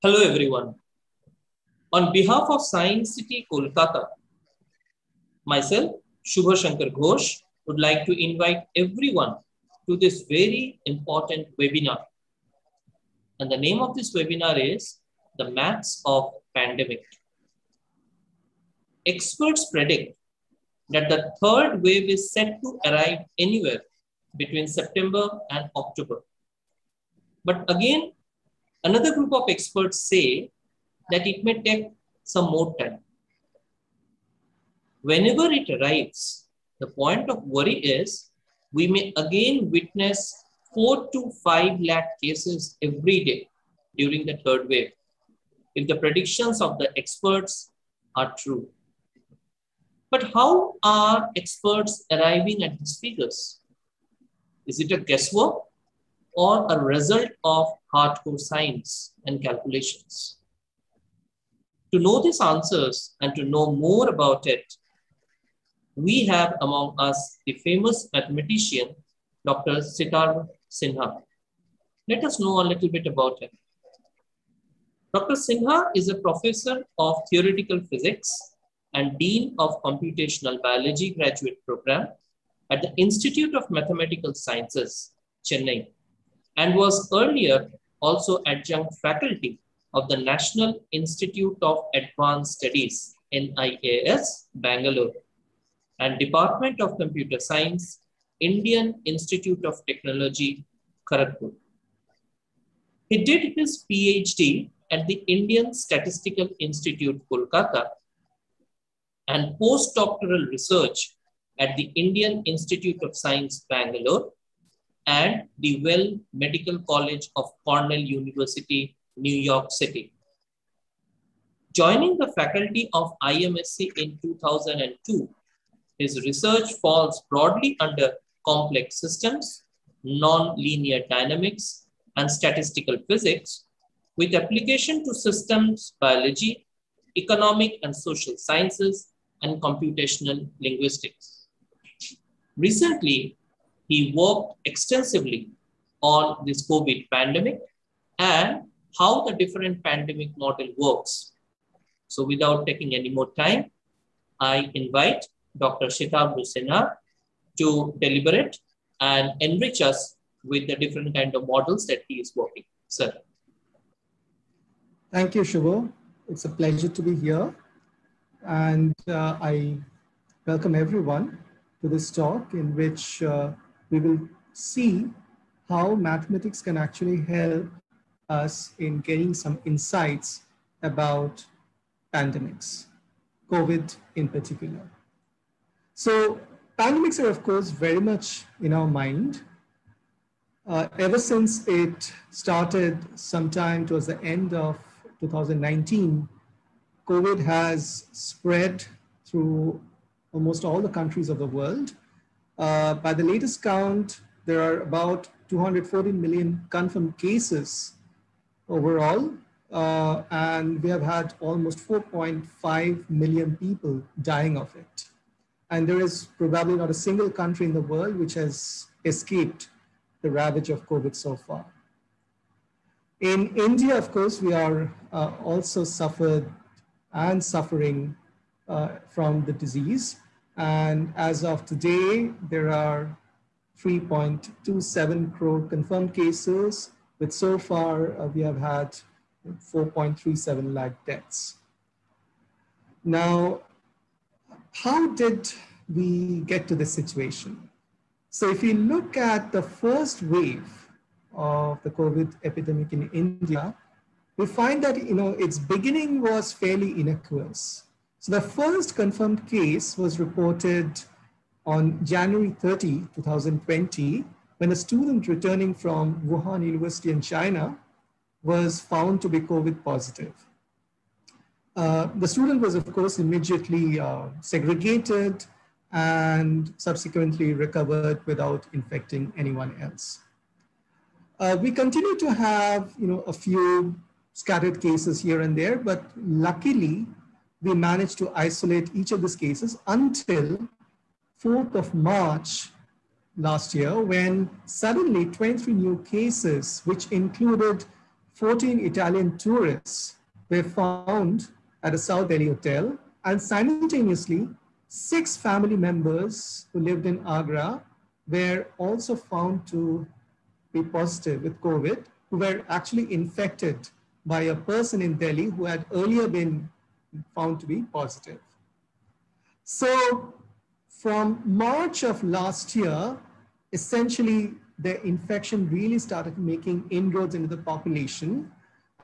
Hello everyone. On behalf of Science City, Kolkata, myself, Shubha Shankar Ghosh, would like to invite everyone to this very important webinar. And the name of this webinar is The Maths of Pandemic. Experts predict that the third wave is set to arrive anywhere between September and October. But again, another group of experts say that it may take some more time. Whenever it arrives, the point of worry is we may again witness 4 to 5 lakh cases every day during the third wave, if the predictions of the experts are true. But how are experts arriving at these figures? Is it a guesswork or a result of hardcore science and calculations? To know these answers and to know more about it, we have among us the famous mathematician, Dr. Sitabhra Sinha. Let us know a little bit about him. Dr. Sinha is a professor of theoretical physics and Dean of Computational Biology graduate program at the Institute of Mathematical Sciences, Chennai, and was earlier also adjunct faculty of the National Institute of Advanced Studies, NIAS, Bangalore, and Department of Computer Science, Indian Institute of Technology, Kharagpur. He did his PhD at the Indian Statistical Institute, Kolkata, and postdoctoral research at the Indian Institute of Science, Bangalore, and the Weill Medical College of Cornell University, New York City. Joining the faculty of IMSC in 2002, his research falls broadly under complex systems, non-linear dynamics, and statistical physics, with application to systems biology, economic and social sciences, and computational linguistics. Recently, he worked extensively on this COVID pandemic and how the different pandemic model works. So without taking any more time, I invite Dr. Sitabhra Sinha to deliberate and enrich us with the different kind of models that he is working. Sir. Thank you, Shubho. It's a pleasure to be here. And I welcome everyone to this talk in which we will see how mathematics can actually help us in getting some insights about pandemics, COVID in particular. So pandemics are, of course, very much in our mind. Ever since it started sometime towards the end of 2019, COVID has spread through almost all the countries of the world. By the latest count, there are about 214 million confirmed cases overall, and we have had almost 4.5 million people dying of it. And there is probably not a single country in the world which has escaped the ravage of COVID so far. In India, of course, we are also suffering from the disease. And as of today, there are 3.27 crore confirmed cases, with so far we have had 4.37 lakh deaths. Now, how did we get to this situation? So if you look at the first wave of the COVID epidemic in India, we find that its beginning was fairly innocuous. So the first confirmed case was reported on January 30, 2020, when a student returning from Wuhan University in China was found to be COVID positive. The student was, of course, immediately segregated and subsequently recovered without infecting anyone else. We continue to have a few scattered cases here and there, but luckily, we managed to isolate each of these cases until 4th of March last year, when suddenly 23 new cases, which included 14 Italian tourists were found at a South Delhi hotel, and simultaneously, 6 family members who lived in Agra were also found to be positive with COVID, who were actually infected by a person in Delhi who had earlier been found to be positive. So from March of last year, essentially the infection really started making inroads into the population.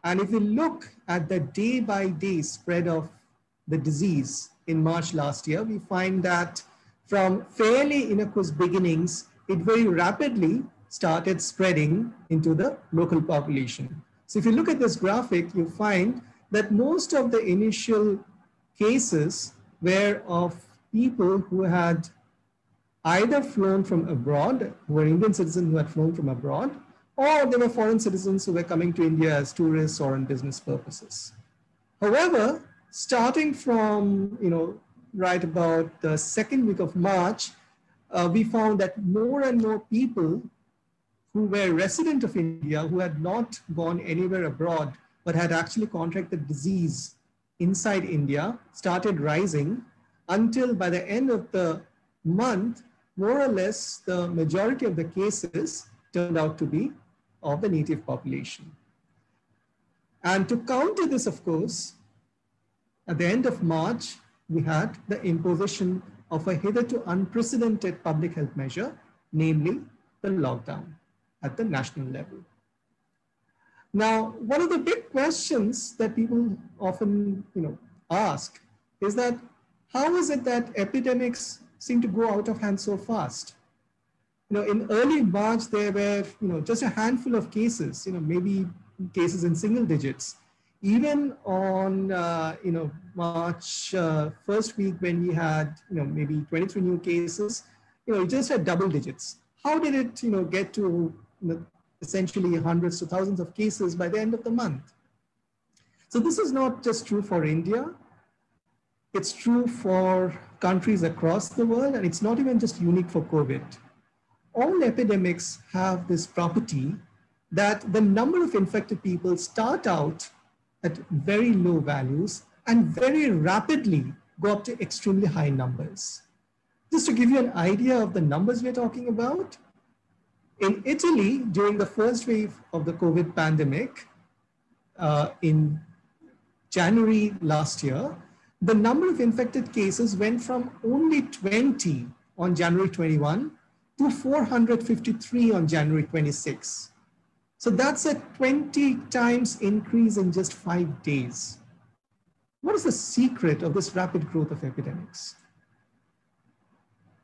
And if you look at the day-by-day spread of the disease in March last year, we find that from fairly innocuous beginnings, it very rapidly started spreading into the local population. So if you look at this graphic, you find that most of the initial cases were of people who had either flown from abroad, who were Indian citizens who had flown from abroad, or they were foreign citizens who were coming to India as tourists or on business purposes. However, starting from, right about the second week of March, we found that more and more people who were resident of India, who had not gone anywhere abroad, but had actually contracted disease inside India, started rising until by the end of the month, more or less the majority of the cases turned out to be of the native population. And to counter this, of course, at the end of March, we had the imposition of a hitherto unprecedented public health measure, namely the lockdown at the national level. Now, one of the big questions that people often ask is that, how is it that epidemics seem to go out of hand so fast? In early March, there were just a handful of cases, maybe cases in single digits. Even on March first week, when we had maybe 23 new cases, it just had double digits. How did it get to essentially hundreds to thousands of cases by the end of the month? So this is not just true for India. It's true for countries across the world, and it's not even just unique for COVID. All epidemics have this property that the number of infected people start out at very low values and very rapidly go up to extremely high numbers. Just to give you an idea of the numbers we're talking about, in Italy, during the first wave of the COVID pandemic in January last year, the number of infected cases went from only 20 on January 21 to 453 on January 26. So that's a 20 times increase in just 5 days. What is the secret of this rapid growth of epidemics?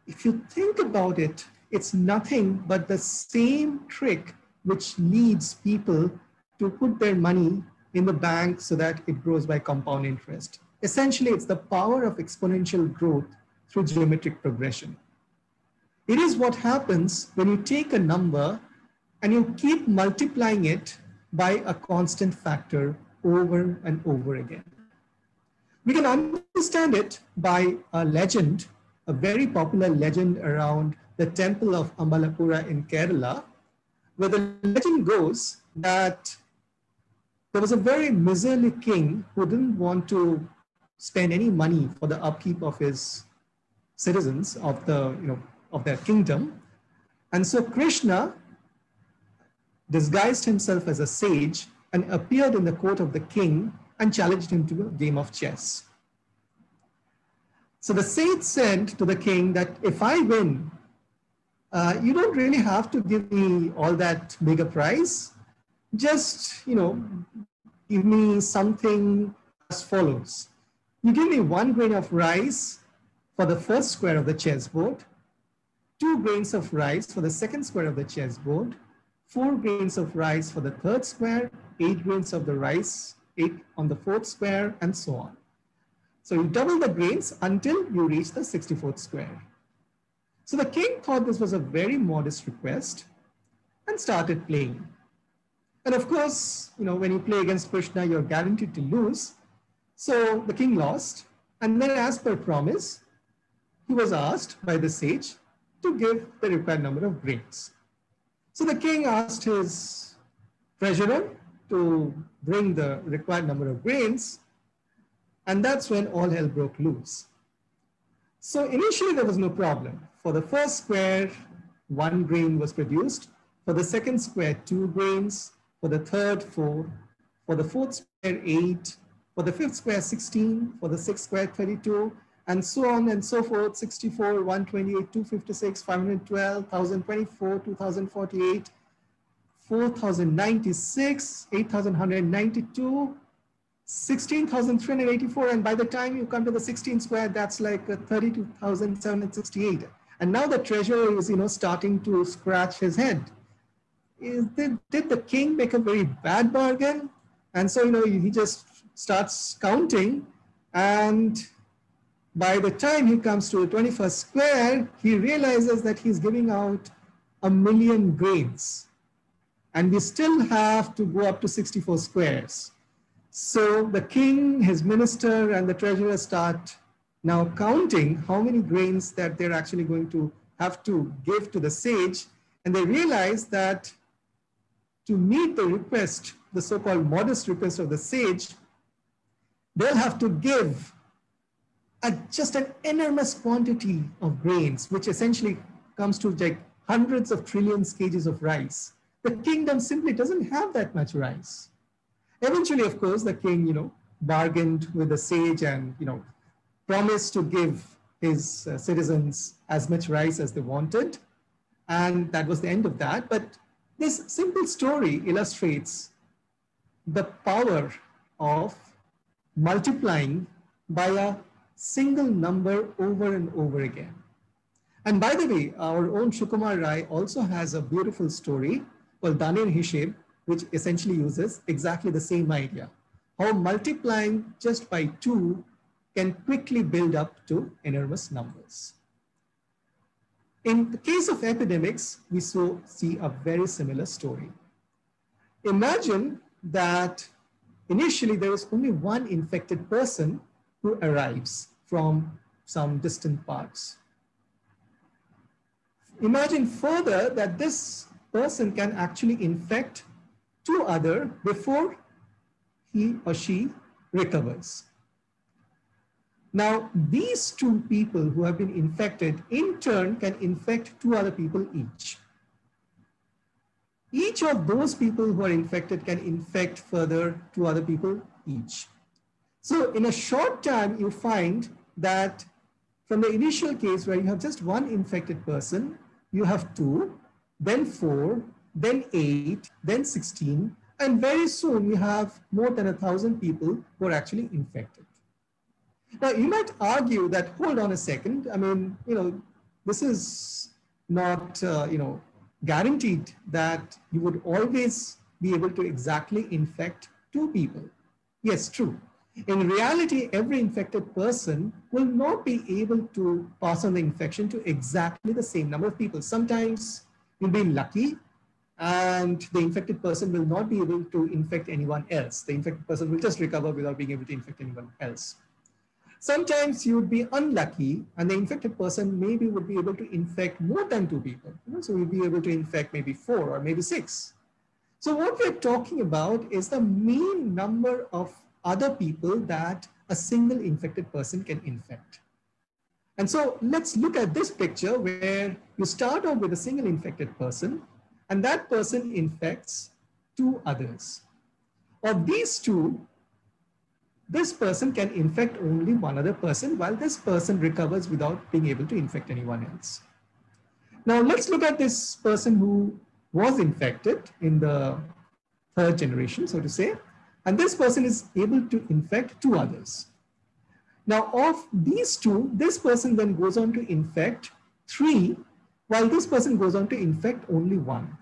If you think about it, it's nothing but the same trick which leads people to put their money in the bank so that it grows by compound interest. Essentially, it's the power of exponential growth through geometric progression. It is what happens when you take a number and you keep multiplying it by a constant factor over and over again. We can understand it by a legend, a very popular legend around the temple of Ambalapura in Kerala, where the legend goes that there was a very miserly king who didn't want to spend any money for the upkeep of his citizens of the, of their kingdom. And so Krishna disguised himself as a sage and appeared in the court of the king and challenged him to a game of chess. So the sage said to the king that if I win, you don't really have to give me all that big a prize. Just, give me something as follows. You give me 1 grain of rice for the first square of the chessboard, 2 grains of rice for the second square of the chessboard, 4 grains of rice for the third square, 8 grains of the rice, 8 on the fourth square, and so on. So you double the grains until you reach the 64th square. So the king thought this was a very modest request and started playing. And of course, when you play against Krishna, you're guaranteed to lose. So the king lost. And then as per promise, he was asked by the sage to give the required number of grains. So the king asked his treasurer to bring the required number of grains. And that's when all hell broke loose. So initially there was no problem. For the first square, 1 grain was produced. For the second square, 2 grains. For the third, 4. For the fourth square, 8. For the fifth square, 16. For the sixth square, 32. And so on and so forth, 64, 128, 256, 512, 1024, 2048, 4096, 8192, 16,384, and by the time you come to the 16th square, that's like 32,768. And now the treasurer is, starting to scratch his head. Did the king make a very bad bargain? And so, he just starts counting, and by the time he comes to the 21st square, he realizes that he's giving out 1,000,000 grains. And we still have to go up to 64 squares. So the king, his minister, and the treasurer start now counting how many grains that they're actually going to have to give to the sage. And they realize that to meet the request, the so-called modest request of the sage, they'll have to give just an enormous quantity of grains, which essentially comes to like hundreds of trillions kgs of rice. The kingdom simply doesn't have that much rice. Eventually, of course, the king, bargained with the sage and, promised to give his citizens as much rice as they wanted. And that was the end of that. But this simple story illustrates the power of multiplying by a single number over and over again. And by the way, our own Shukumar Rai also has a beautiful story called Danir Hishab, which essentially uses exactly the same idea. How multiplying just by 2 can quickly build up to enormous numbers. In the case of epidemics, we see a very similar story. Imagine that initially there is only one infected person who arrives from some distant parts. Imagine further that this person can actually infect 2 others before he or she recovers. Now, these 2 people who have been infected in turn can infect 2 other people each. Each of those people who are infected can infect further 2 other people each. So in a short time, you find that from the initial case where you have just 1 infected person, you have 2, then 4, then 8, then 16, and very soon we have more than 1,000 people who are actually infected. Now you might argue that, hold on a second, I mean, this is not, guaranteed that you would always be able to exactly infect 2 people. Yes, true. In reality, every infected person will not be able to pass on the infection to exactly the same number of people. Sometimes you'll be lucky, and the infected person will not be able to infect anyone else. The infected person will just recover without being able to infect anyone else. Sometimes you would be unlucky, and the infected person maybe would be able to infect more than 2 people. So you'll be able to infect maybe 4 or maybe 6. So what we're talking about is the mean number of other people that a single infected person can infect. And so let's look at this picture where you start off with a single infected person, and that person infects 2 others. Of these 2, this person can infect only 1 other person, while this person recovers without being able to infect anyone else. Now let's look at this person who was infected in the 3rd generation, so to say, and this person is able to infect 2 others. Now of these 2, this person then goes on to infect 3, while this person goes on to infect only 1.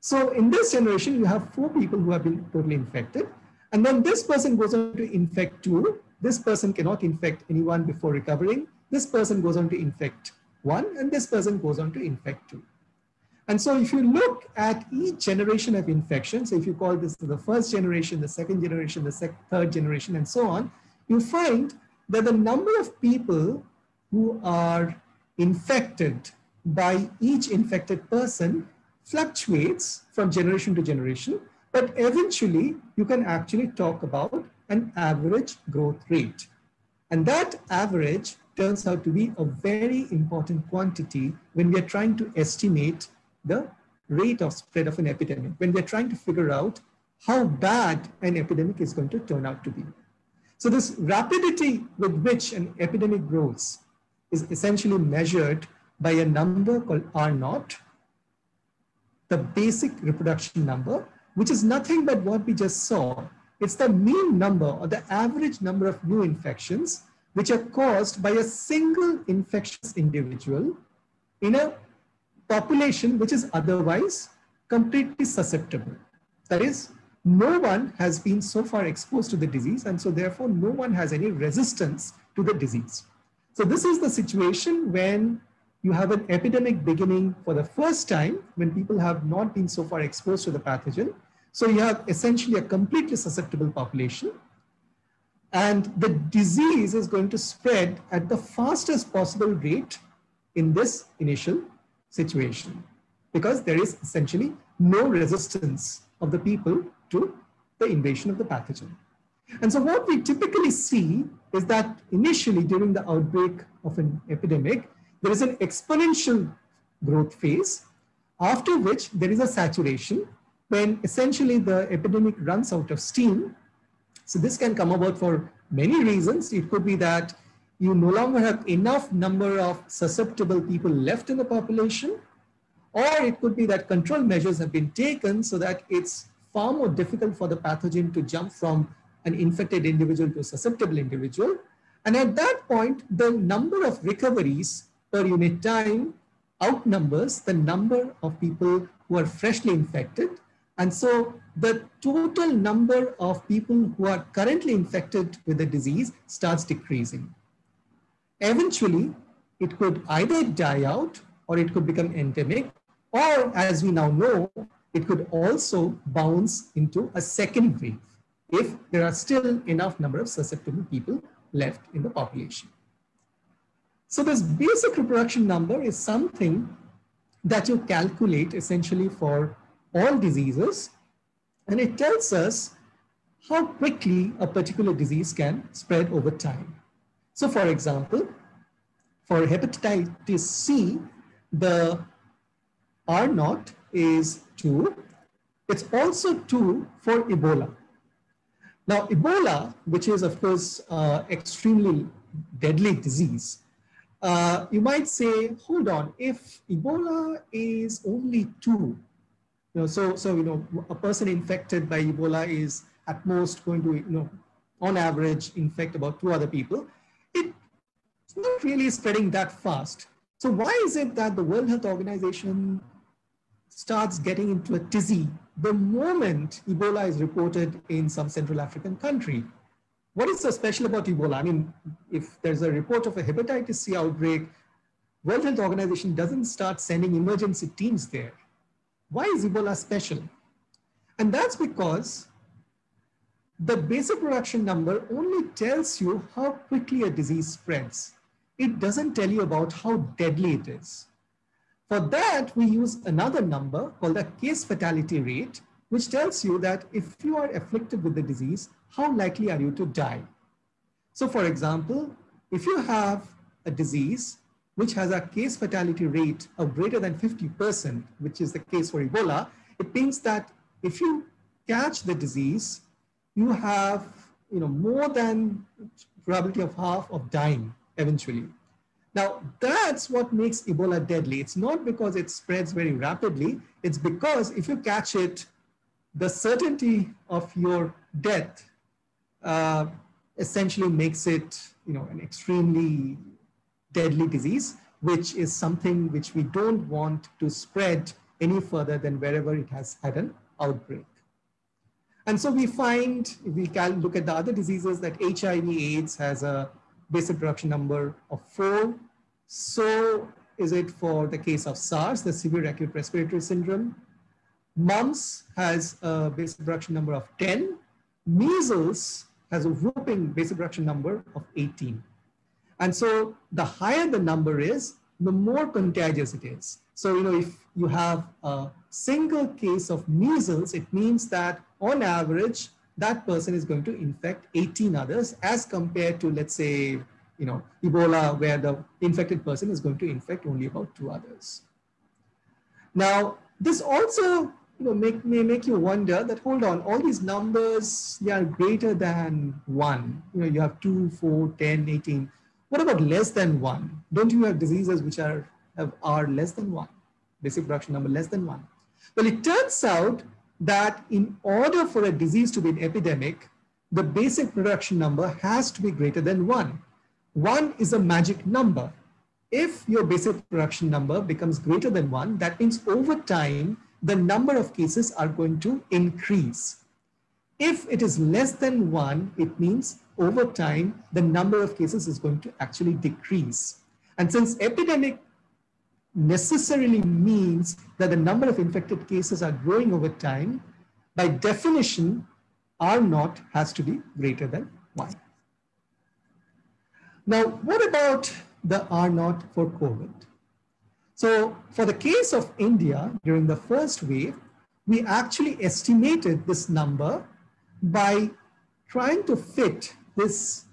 So in this generation, you have 4 people who have been totally infected. And then this person goes on to infect 2. This person cannot infect anyone before recovering. This person goes on to infect 1, and this person goes on to infect 2. And so if you look at each generation of infection, so if you call this the 1st generation, the 2nd generation, the 3rd generation, and so on, you find that the number of people who are infected by each infected person fluctuates from generation to generation, But eventually, you can actually talk about an average growth rate. And that average turns out to be a very important quantity when we are trying to estimate the rate of spread of an epidemic, when we're trying to figure out how bad an epidemic is going to turn out to be. So this rapidity with which an epidemic grows is essentially measured by a number called R0, the basic reproduction number, which is nothing but what we just saw. It's the mean number or the average number of new infections which are caused by a single infectious individual in a population which is otherwise completely susceptible. That is, no one has been so far exposed to the disease, and so therefore no one has any resistance to the disease. So this is the situation when you have an epidemic beginning for the first time, when people have not been so far exposed to the pathogen. So you have essentially a completely susceptible population, and the disease is going to spread at the fastest possible rate in this initial situation, because there is essentially no resistance of the people to the invasion of the pathogen. And so what we typically see is that initially during the outbreak of an epidemic, there is an exponential growth phase, after which there is a saturation when essentially the epidemic runs out of steam. So this can come about for many reasons. It could be that you no longer have enough number of susceptible people left in the population, or it could be that control measures have been taken so that it's far more difficult for the pathogen to jump from an infected individual to a susceptible individual. And at that point, the number of recoveries per unit time outnumbers the number of people who are freshly infected. And so the total number of people who are currently infected with the disease starts decreasing. Eventually, it could either die out or it could become endemic, or as we now know, it could also bounce into a second wave if there are still enough number of susceptible people left in the population. So this basic reproduction number is something that you calculate essentially for all diseases, and it tells us how quickly a particular disease can spread over time. So for example, for hepatitis C, the R0 is 2. It's also 2 for Ebola. Now Ebola, which is of course extremely deadly disease, you might say, hold on, if Ebola is only 2, you know, a person infected by Ebola is at most going to, on average, infect about 2 other people. It's not really spreading that fast. So why is it that the World Health Organization starts getting into a tizzy the moment Ebola is reported in some Central African country? What is so special about Ebola? I mean, if there's a report of a hepatitis C outbreak, World Health Organization doesn't start sending emergency teams there. Why is Ebola special? And that's because the basic reproduction number only tells you how quickly a disease spreads. It doesn't tell you about how deadly it is. For that, we use another number called the case fatality rate, which tells you that if you are afflicted with the disease, how likely are you to die? So for example, if you have a disease which has a case fatality rate of greater than 50%, which is the case for Ebola, it means that if you catch the disease, you have more than probability of half of dying eventually. Now, that's what makes Ebola deadly. It's not because it spreads very rapidly. It's because if you catch it, the certainty of your death essentially makes it an extremely deadly disease, which is something which we don't want to spread any further than wherever it has had an outbreak. And so we find, if we can look at the other diseases, that HIV/AIDS has a basic reproduction number of 4. So is it for the case of SARS, the severe acute respiratory syndrome. Mumps has a basic reproduction number of 10. Measles has a whopping basic reproduction number of 18. And so the higher the number is, the more contagious it is. So if you have a single case of measles, it means that on average, that person is going to infect 18 others as compared to, let's say, you know, Ebola, where the infected person is going to infect only about 2 others. Now, this also, you know, may make you wonder that, hold on, all these numbers, they are greater than 1. You know, you have 2, 4, 10, 18. What about less than 1? Don't you have diseases which are less than 1? Basic production number less than 1. Well, it turns out that in order for a disease to be an epidemic, the basic production number has to be greater than 1. 1 is a magic number. If your basic production number becomes greater than 1, that means over time, the number of cases are going to increase. If it is less than 1, it means over time, the number of cases is going to actually decrease. And since epidemic necessarily means that the number of infected cases are growing over time, by definition, R0 has to be greater than 1. Now, what about the R0 for COVID? So for the case of India during the first wave, we actually estimated this number by trying to fit this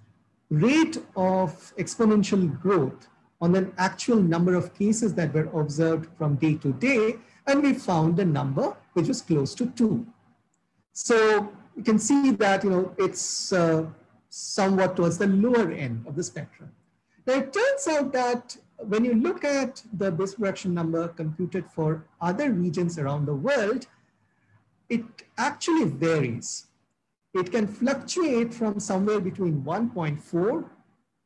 rate of exponential growth on an actual number of cases that were observed from day to day, and we found a number which was close to 2. So you can see that, you know, it's somewhat towards the lower end of the spectrum. Now, it turns out that when you look at the base production number computed for other regions around the world, it actually varies. It can fluctuate from somewhere between 1.4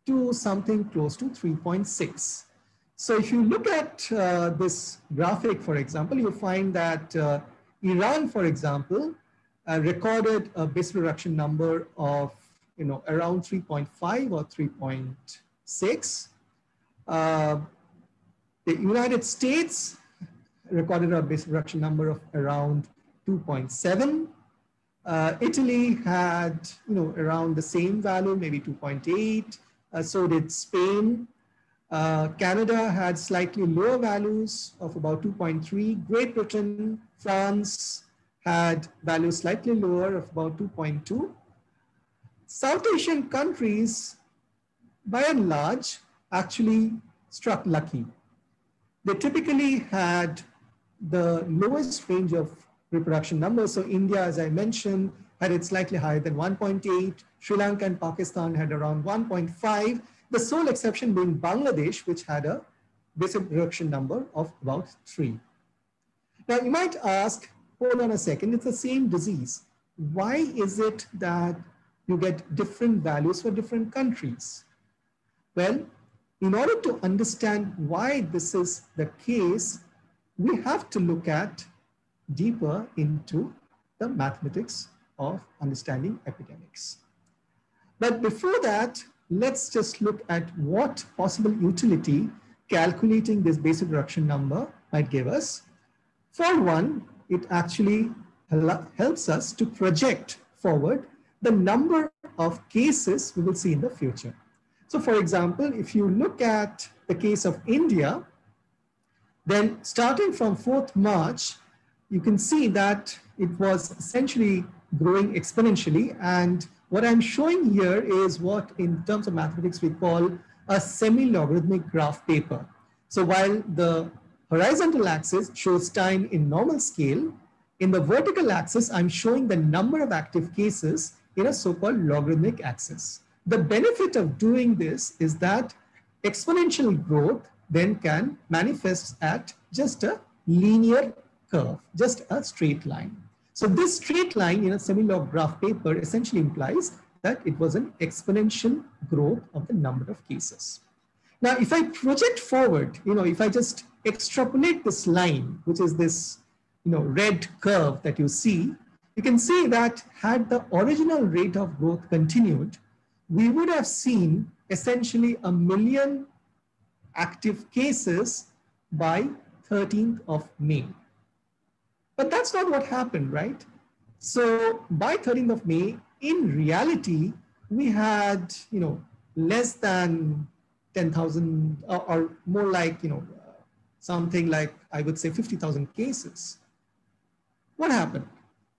to something close to 3.6. So if you look at this graphic, for example, you find that Iran, for example, recorded a base production number of, you know, around 3.5 or 3.6. The United States recorded a base production number of around 2.7. Italy had, you know, around the same value, maybe 2.8. So did Spain. Canada had slightly lower values of about 2.3. Great Britain, France had values slightly lower of about 2.2. South Asian countries, by and large, actually struck lucky. They typically had the lowest range of reproduction numbers. So India, as I mentioned, had it slightly higher than 1.8. Sri Lanka and Pakistan had around 1.5. The sole exception being Bangladesh, which had a basic reproduction number of about 3. Now you might ask, hold on a second, it's the same disease. Why is it that you get different values for different countries? Well, in order to understand why this is the case, we have to look at deeper into the mathematics of understanding epidemics. But before that, let's just look at what possible utility calculating this basic reproduction number might give us. For one, it actually helps us to project forward the number of cases we will see in the future. So for example, if you look at the case of India, then starting from 4th March, you can see that it was essentially growing exponentially. And what I'm showing here is what in terms of mathematics we call a semi-logarithmic graph paper. So while the horizontal axis shows time in normal scale, in the vertical axis, I'm showing the number of active cases in a so-called logarithmic axis. The benefit of doing this is that exponential growth then can manifest at just a linear curve, just a straight line. So this straight line in a semi-log graph paper essentially implies that it was an exponential growth of the number of cases. Now, if I project forward, you know, if I just extrapolate this line, which is this, you know, red curve that you see, you can see that had the original rate of growth continued, we would have seen essentially 1 million active cases by 13th of May. But that's not what happened, right? So by 13th of May, in reality, we had, you know, less than 10,000 or more like, you know, something like, I would say 50,000 cases. What happened?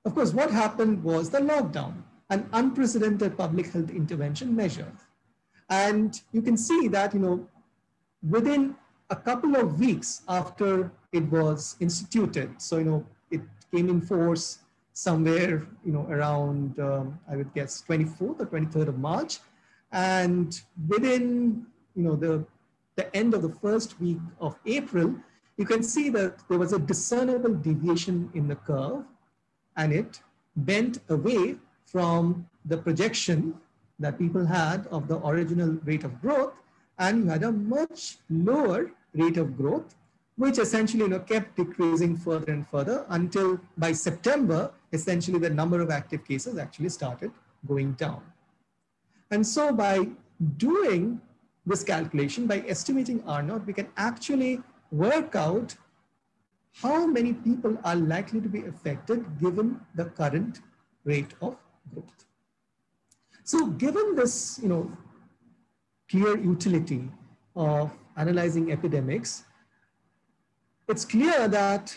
Of course, what happened was the lockdown, an unprecedented public health intervention measure. And you can see that, you know, within a couple of weeks after it was instituted, so, you know, it came in force somewhere, you know, around, I would guess, 24th or 23rd of March. And within, you know, the end of the first week of April, you can see that there was a discernible deviation in the curve, and it bent away from the projection that people had of the original rate of growth, and you had a much lower rate of growth, which essentially, you know, kept decreasing further and further until by September, essentially the number of active cases actually started going down. And so by doing this calculation, by estimating R0, we can actually work out how many people are likely to be affected given the current rate of growth. So given this, you know, clear utility of analyzing epidemics, it's clear that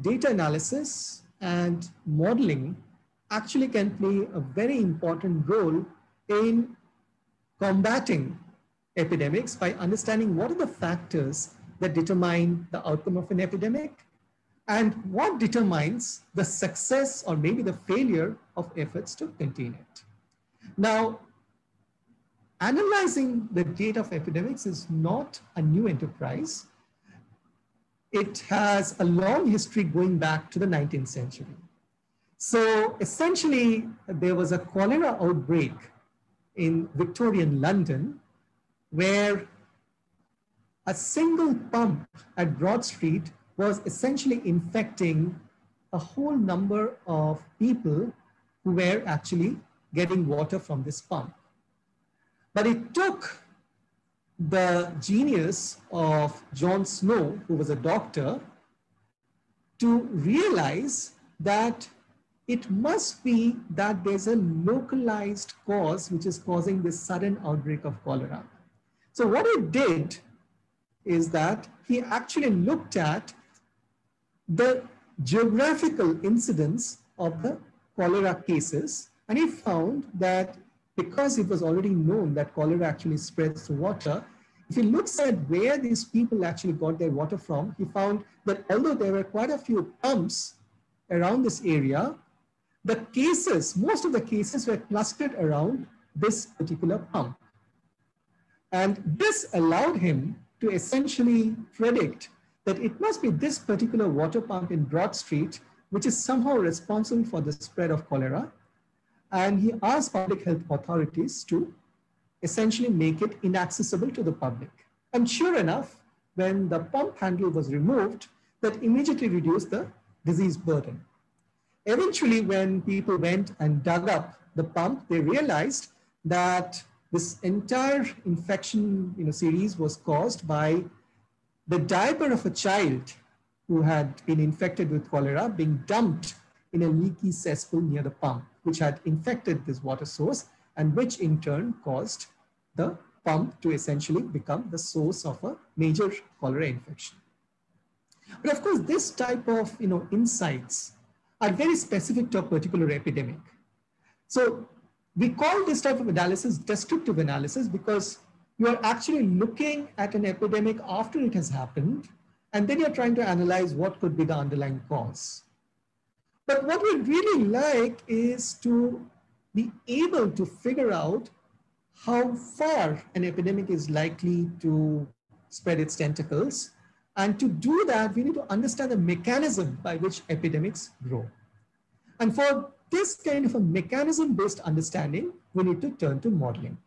data analysis and modeling actually can play a very important role in combating epidemics by understanding what are the factors that determine the outcome of an epidemic and what determines the success or maybe the failure of efforts to contain it. Now, analyzing the data of epidemics is not a new enterprise. It has a long history going back to the 19th century. So essentially, there was a cholera outbreak in Victorian London, where a single pump at Broad Street was essentially infecting a whole number of people who were actually getting water from this pump. But it took the genius of John Snow, who was a doctor, to realize that it must be that there's a localized cause which is causing this sudden outbreak of cholera. So what he did is that he actually looked at the geographical incidence of the cholera cases, and he found that because it was already known that cholera actually spreads through water, if he looks at where these people actually got their water from, he found that although there were quite a few pumps around this area, the cases, most of the cases were clustered around this particular pump. And this allowed him to essentially predict that it must be this particular water pump in Broad Street, which is somehow responsible for the spread of cholera. And he asked public health authorities to essentially make it inaccessible to the public. And sure enough, when the pump handle was removed, that immediately reduced the disease burden. Eventually, when people went and dug up the pump, they realized that this entire infection, you know, series was caused by the diaper of a child who had been infected with cholera being dumped in a leaky cesspool near the pump, which had infected this water source and which in turn caused the pump to essentially become the source of a major cholera infection. But of course, this type of, you know, insights are very specific to a particular epidemic. So we call this type of analysis descriptive analysis because you are actually looking at an epidemic after it has happened, and then you're trying to analyze what could be the underlying cause. But what we'd really like is to be able to figure out how far an epidemic is likely to spread its tentacles. And to do that, we need to understand the mechanism by which epidemics grow. And for this kind of a mechanism-based understanding, we need to turn to modeling.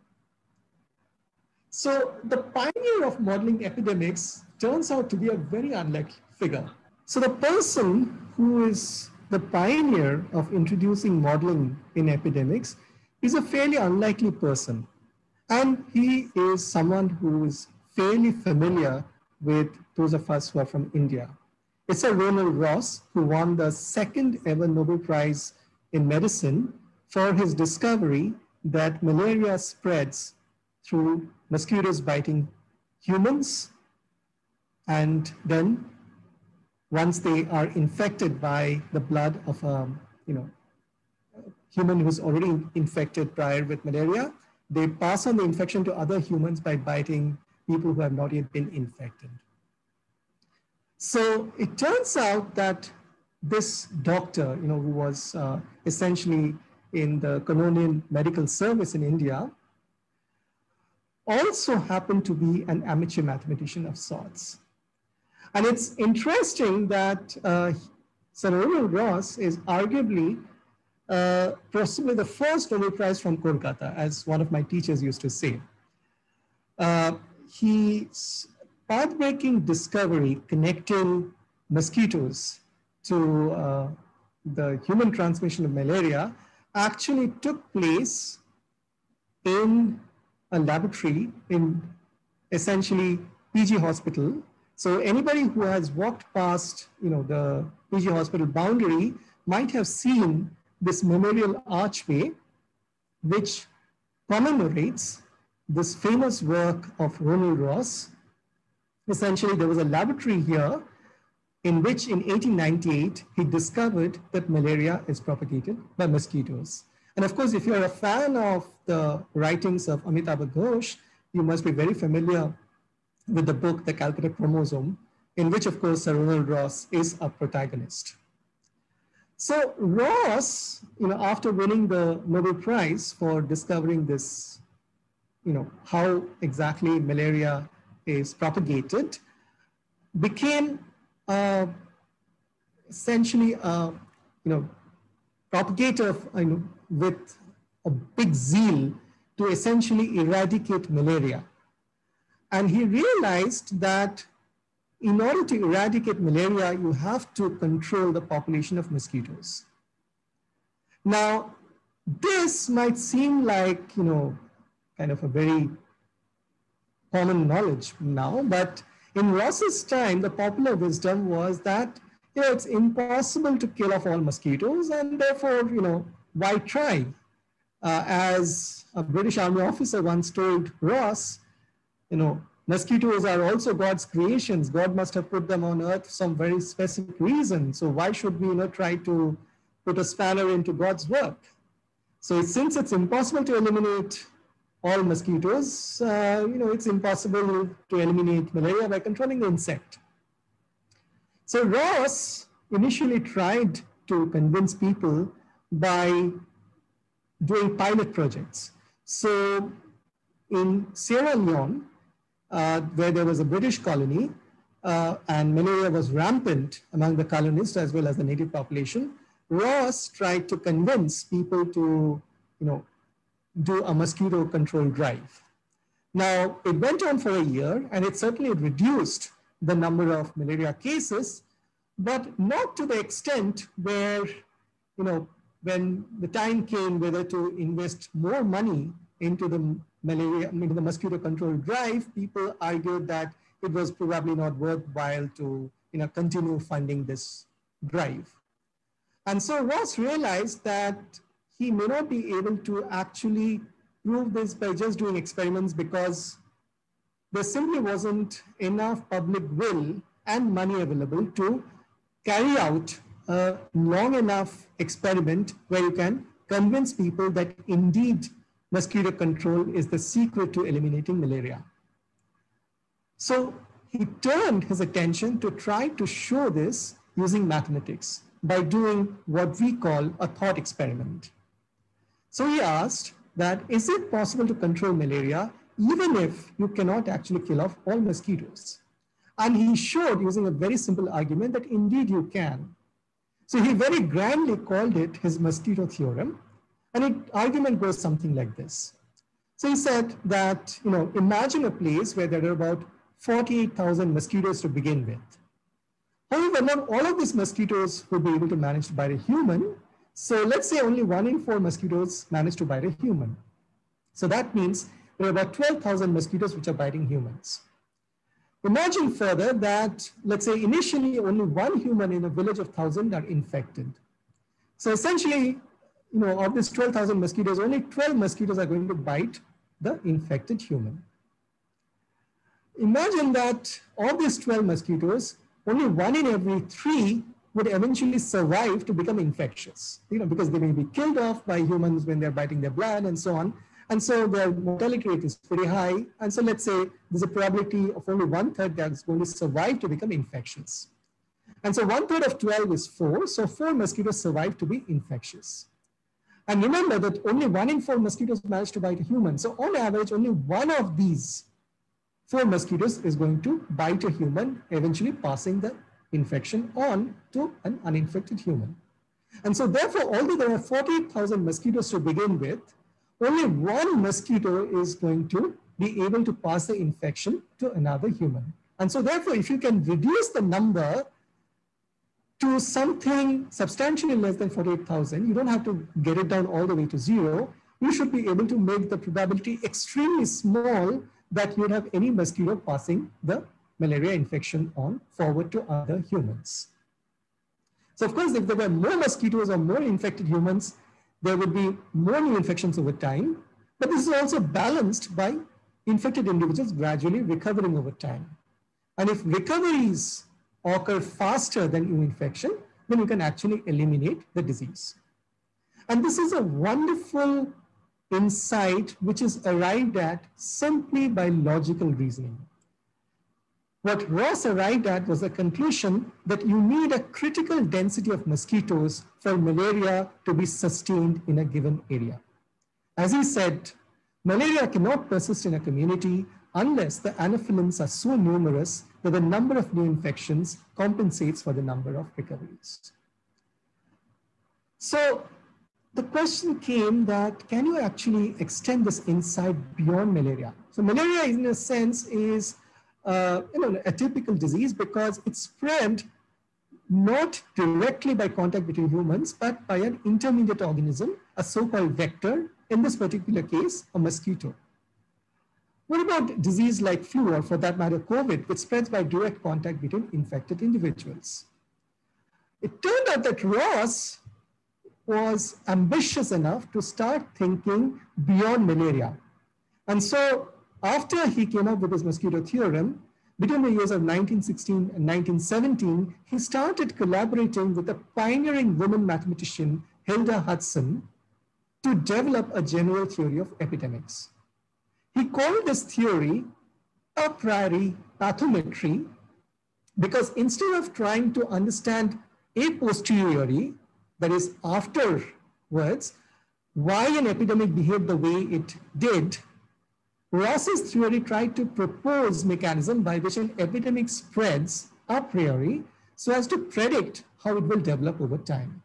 So the pioneer of modeling epidemics turns out to be a very unlikely figure. So the person who is the pioneer of introducing modeling in epidemics is a fairly unlikely person. And he is someone who is fairly familiar with those of us who are from India. It's a Ronald Ross, who won the second ever Nobel Prize in medicine for his discovery that malaria spreads through mosquitoes biting humans and then once they are infected by the blood of a human who's already infected prior with malaria, they pass on the infection to other humans by biting people who have not yet been infected. So it turns out that this doctor, who was essentially in the colonial medical service in India, also happened to be an amateur mathematician of sorts. And it's interesting that Sir Ronald Ross is arguably possibly the first Nobel Prize from Kolkata, as one of my teachers used to say. His pathbreaking discovery connecting mosquitoes to the human transmission of malaria actually took place in a laboratory in essentially PG Hospital. So anybody who has walked past the PG Hospital boundary might have seen this memorial archway, which commemorates this famous work of Ronald Ross. Essentially, there was a laboratory here in which in 1898, he discovered that malaria is propagated by mosquitoes. And of course, if you're a fan of the writings of Amitabha Ghosh, you must be very familiar with the book, The Calcutta Chromosome, in which, of course, Sir Ronald Ross is a protagonist. So Ross, after winning the Nobel Prize for discovering this, how exactly malaria is propagated, became essentially a, propagator of, with a big zeal to essentially eradicate malaria. And he realized that in order to eradicate malaria, you have to control the population of mosquitoes. Now, this might seem like, kind of a very common knowledge now, but in Ross's time, the popular wisdom was that, it's impossible to kill off all mosquitoes, and therefore, why try? As a British Army officer once told Ross, mosquitoes are also God's creations. God must have put them on earth for some very specific reason. So why should we try to put a spanner into God's work? So since it's impossible to eliminate all mosquitoes, it's impossible to eliminate malaria by controlling the insect. So Ross initially tried to convince people by doing pilot projects. So in Sierra Leone, where there was a British colony, and malaria was rampant among the colonists as well as the native population, Ross tried to convince people to, do a mosquito control drive. Now, it went on for a year, and it certainly reduced the number of malaria cases, but not to the extent where, when the time came whether to invest more money into the malaria, the mosquito control drive, people argued that it was probably not worthwhile to continue funding this drive. And so Ross realized that he may not be able to actually prove this by just doing experiments, because there simply wasn't enough public will and money available to carry out a long enough experiment where you can convince people that indeed mosquito control is the secret to eliminating malaria. So he turned his attention to try to show this using mathematics by doing what we call a thought experiment. So he asked that, is it possible to control malaria even if you cannot actually kill off all mosquitoes? And he showed using a very simple argument that indeed you can. So he very grandly called it his mosquito theorem. And the argument goes something like this. So he said that, imagine a place where there are about 48,000 mosquitoes to begin with. However, not all of these mosquitoes will be able to manage to bite a human. So let's say only 1 in 4 mosquitoes manage to bite a human. So that means there are about 12,000 mosquitoes which are biting humans. Imagine further that, let's say initially only 1 human in a village of 1,000 are infected. So essentially, of these 12,000 mosquitoes, only 12 mosquitoes are going to bite the infected human. Imagine that of these 12 mosquitoes, only 1 in every 3 would eventually survive to become infectious, because they may be killed off by humans when they're biting their blood and so on. And so their mortality rate is pretty high. And so let's say there's a probability of only 1/3 that's going to survive to become infectious. And so 1/3 of 12 is 4. So 4 mosquitoes survive to be infectious. And remember that only 1 in 4 mosquitoes manage to bite a human. So on average, only 1 of these 4 mosquitoes is going to bite a human, eventually passing the infection on to an uninfected human. And so therefore, although there are 48,000 mosquitoes to begin with, only 1 mosquito is going to be able to pass the infection to another human. And so therefore, if you can reduce the number to something substantially less than 48,000, you don't have to get it down all the way to 0. You should be able to make the probability extremely small that you'd have any mosquito passing the malaria infection on forward to other humans. So of course, if there were more mosquitoes or more infected humans, there would be more new infections over time, but this is also balanced by infected individuals gradually recovering over time. And if recoveries occur faster than new infection, then you can actually eliminate the disease. And this is a wonderful insight which is arrived at simply by logical reasoning. What Ross arrived at was the conclusion that you need a critical density of mosquitoes for malaria to be sustained in a given area. As he said, malaria cannot persist in a community unless the anophelins are so numerous that the number of new infections compensates for the number of recoveries. So the question came that, can you actually extend this insight beyond malaria? So malaria in a sense is a typical disease because it's spread not directly by contact between humans, but by an intermediate organism, a so-called vector, in this particular case, a mosquito. What about disease like flu, or for that matter, COVID, which spreads by direct contact between infected individuals? It turned out that Ross was ambitious enough to start thinking beyond malaria. And so after he came up with his mosquito theorem, between the years of 1916 and 1917, he started collaborating with a pioneering woman mathematician, Hilda Hudson, to develop a general theory of epidemics. He called this theory a priori pathometry because instead of trying to understand a posteriori, that is afterwards, why an epidemic behaved the way it did, Ross's theory tried to propose mechanism by which an epidemic spreads a priori so as to predict how it will develop over time.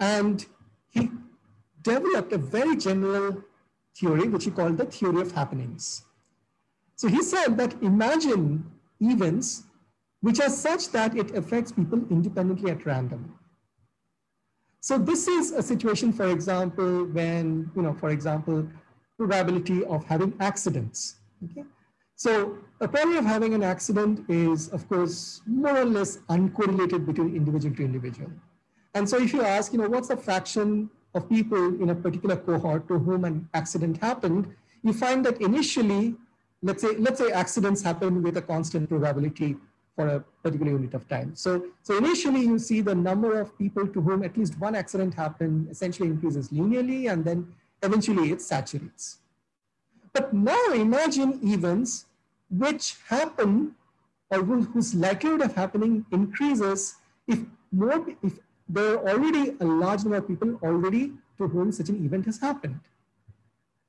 And he developed a very general theory, which he called the theory of happenings. So he said that imagine events which are such that it affects people independently at random. So this is a situation, for example, when, for example, probability of having accidents. Okay? So a probability of having an accident is, of course, more or less uncorrelated between individual to individual. And so if you ask, what's the fraction of people in a particular cohort to whom an accident happened, you find that initially, let's say accidents happen with a constant probability for a particular unit of time. So initially you see the number of people to whom at least 1 accident happened essentially increases linearly, and then eventually it saturates. But now imagine events which happen or whose likelihood of happening increases if there are already a large number of people to whom such an event has happened.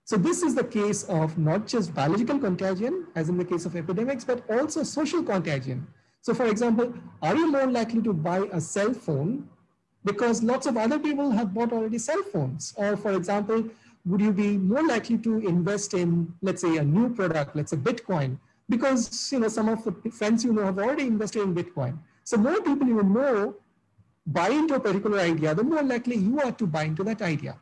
So this is the case of not just biological contagion, as in the case of epidemics, but also social contagion. So for example, are you more likely to buy a cell phone because lots of other people have bought already cell phones? Or for example, would you be more likely to invest in, let's say, a new product, let's say Bitcoin, because some of the friends have already invested in Bitcoin. So more people buy into a particular idea, the more likely you are to buy into that idea.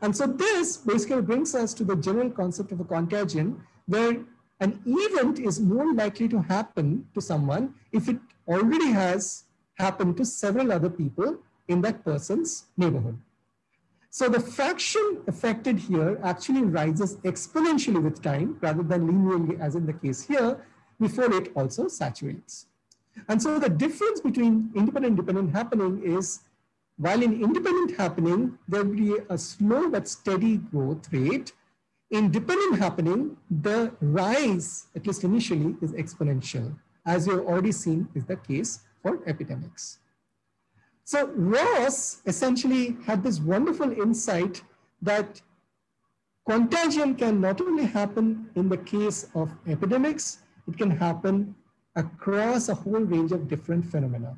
And so this basically brings us to the general concept of a contagion, where an event is more likely to happen to someone if it already has happened to several other people in that person's neighborhood. So the fraction affected here actually rises exponentially with time rather than linearly as in the case here, before it also saturates. And so the difference between independent and dependent happening is, while in independent happening, there will be a slow but steady growth rate. In dependent happening, the rise, at least initially, is exponential, as you've already seen is the case for epidemics. So Ross essentially had this wonderful insight that contagion can not only happen in the case of epidemics, it can happen across a whole range of different phenomena.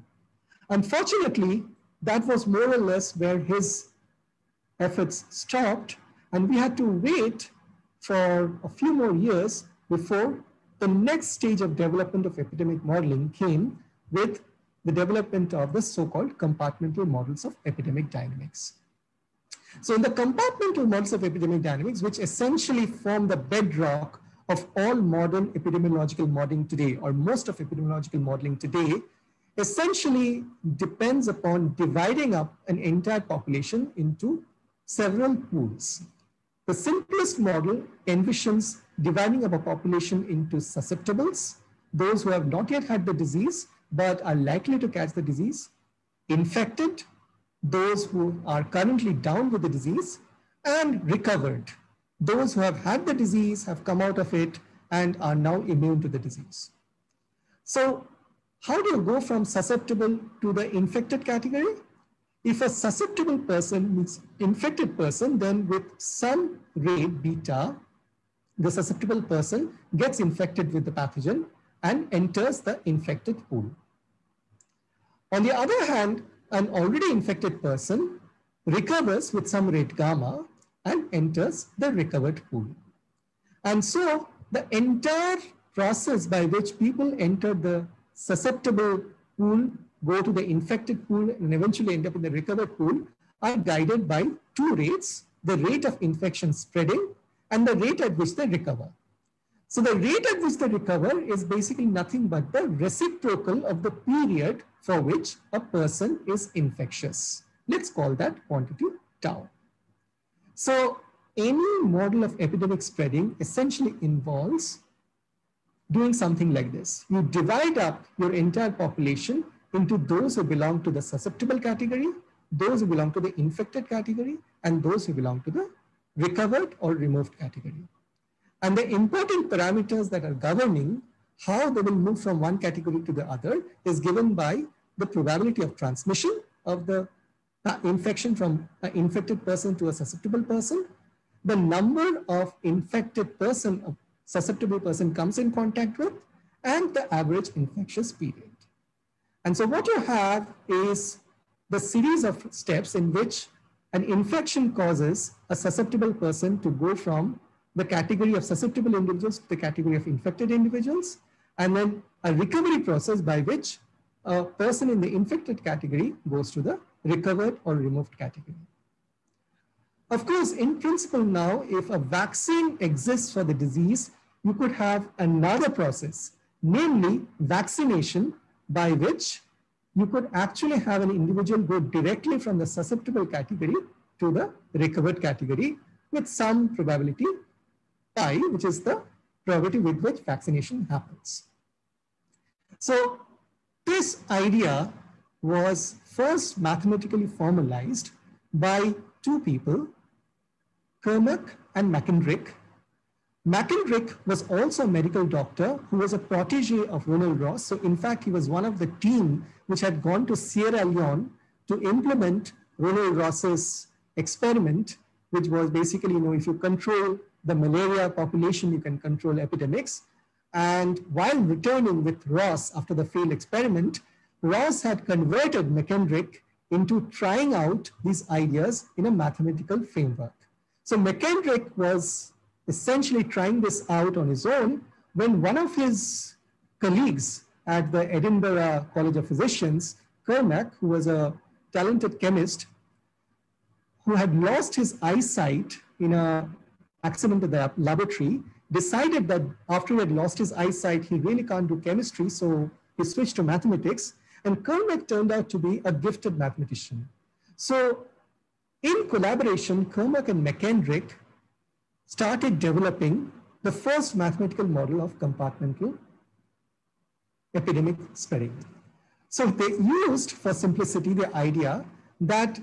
Unfortunately, that was more or less where his efforts stopped, and we had to wait for a few more years before the next stage of development of epidemic modeling came with the development of the so-called compartmental models of epidemic dynamics. So in the compartmental models of epidemic dynamics, which essentially form the bedrock of all modern epidemiological modeling today, or most of epidemiological modeling today, essentially depends upon dividing up an entire population into several pools. The simplest model envisions dividing up a population into susceptibles, those who have not yet had the disease but are likely to catch the disease, infected, those who are currently down with the disease, and recovered, those who have had the disease, have come out of it, and are now immune to the disease. So how do you go from susceptible to the infected category? If a susceptible person meets infected person, then with some rate beta, the susceptible person gets infected with the pathogen and enters the infected pool. On the other hand, an already infected person recovers with some rate gamma and enters the recovered pool. And so the entire process by which people enter the susceptible pool, go to the infected pool, and eventually end up in the recovered pool are guided by two rates, the rate of infection spreading and the rate at which they recover. So the rate at which they recover is basically nothing but the reciprocal of the period for which a person is infectious. Let's call that quantity tau. So any model of epidemic spreading essentially involves doing something like this. You divide up your entire population into those who belong to the susceptible category, those who belong to the infected category, and those who belong to the recovered or removed category. And the important parameters that are governing how they will move from one category to the other is given by the probability of transmission of the infection from an infected person to a susceptible person, the number of infected person a susceptible person comes in contact with, and the average infectious period. And so what you have is the series of steps in which an infection causes a susceptible person to go from the category of susceptible individuals to the category of infected individuals, and then a recovery process by which a person in the infected category goes to the recovered or removed category. Of course, in principle now, if a vaccine exists for the disease, you could have another process, namely vaccination, by which you could actually have an individual go directly from the susceptible category to the recovered category with some probability pi, which is the probability with which vaccination happens. So this idea was first mathematically formalized by two people, Kermack and McKendrick. McKendrick was also a medical doctor who was a protege of Ronald Ross. So in fact, he was one of the team which had gone to Sierra Leone to implement Ronald Ross's experiment, which was basically, you know, if you control the malaria population, you can control epidemics. And while returning with Ross after the failed experiment, Ross had converted McKendrick into trying out these ideas in a mathematical framework. So McKendrick was essentially trying this out on his own when one of his colleagues at the Edinburgh College of Physicians, Kermack, who was a talented chemist, who had lost his eyesight in an accident at the laboratory, decided that after he had lost his eyesight, he really can't do chemistry, so he switched to mathematics. And Kermack turned out to be a gifted mathematician. So in collaboration, Kermack and McKendrick started developing the first mathematical model of compartmental epidemic spreading. So they used, for simplicity, the idea that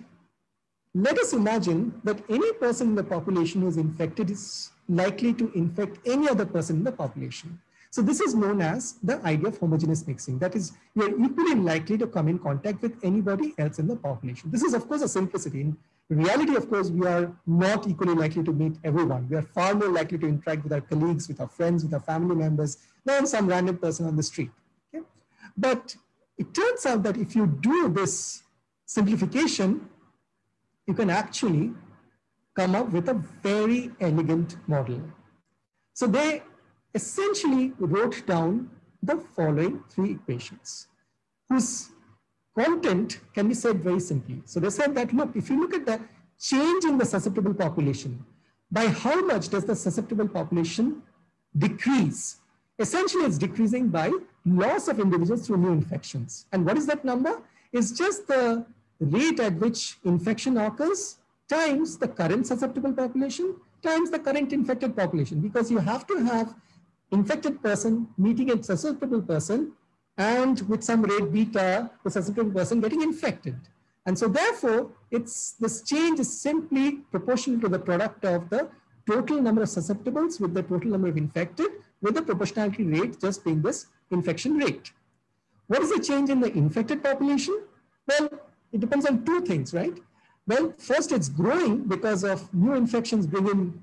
let us imagine that any person in the population who is infected is likely to infect any other person in the population. So this is known as the idea of homogeneous mixing. That is, you are equally likely to come in contact with anybody else in the population. This is, of course, a simplicity. In reality, of course, we are not equally likely to meet everyone. We are far more likely to interact with our colleagues, with our friends, with our family members, than some random person on the street. Okay? But it turns out that if you do this simplification, you can actually come up with a very elegant model. So they essentially wrote down the following three equations, whose content can be said very simply. So they said that, look, if you look at the change in the susceptible population, by how much does the susceptible population decrease? Essentially, it's decreasing by loss of individuals through new infections. And what is that number? It's just the rate at which infection occurs times the current susceptible population times the current infected population, because you have to have infected person meeting a susceptible person, and with some rate beta, the susceptible person getting infected. And so therefore, it's this change is simply proportional to the product of the total number of susceptibles with the total number of infected, with the proportionality rate just being this infection rate. What is the change in the infected population? Well, it depends on two things, right? Well, first, it's growing because of new infections bringing,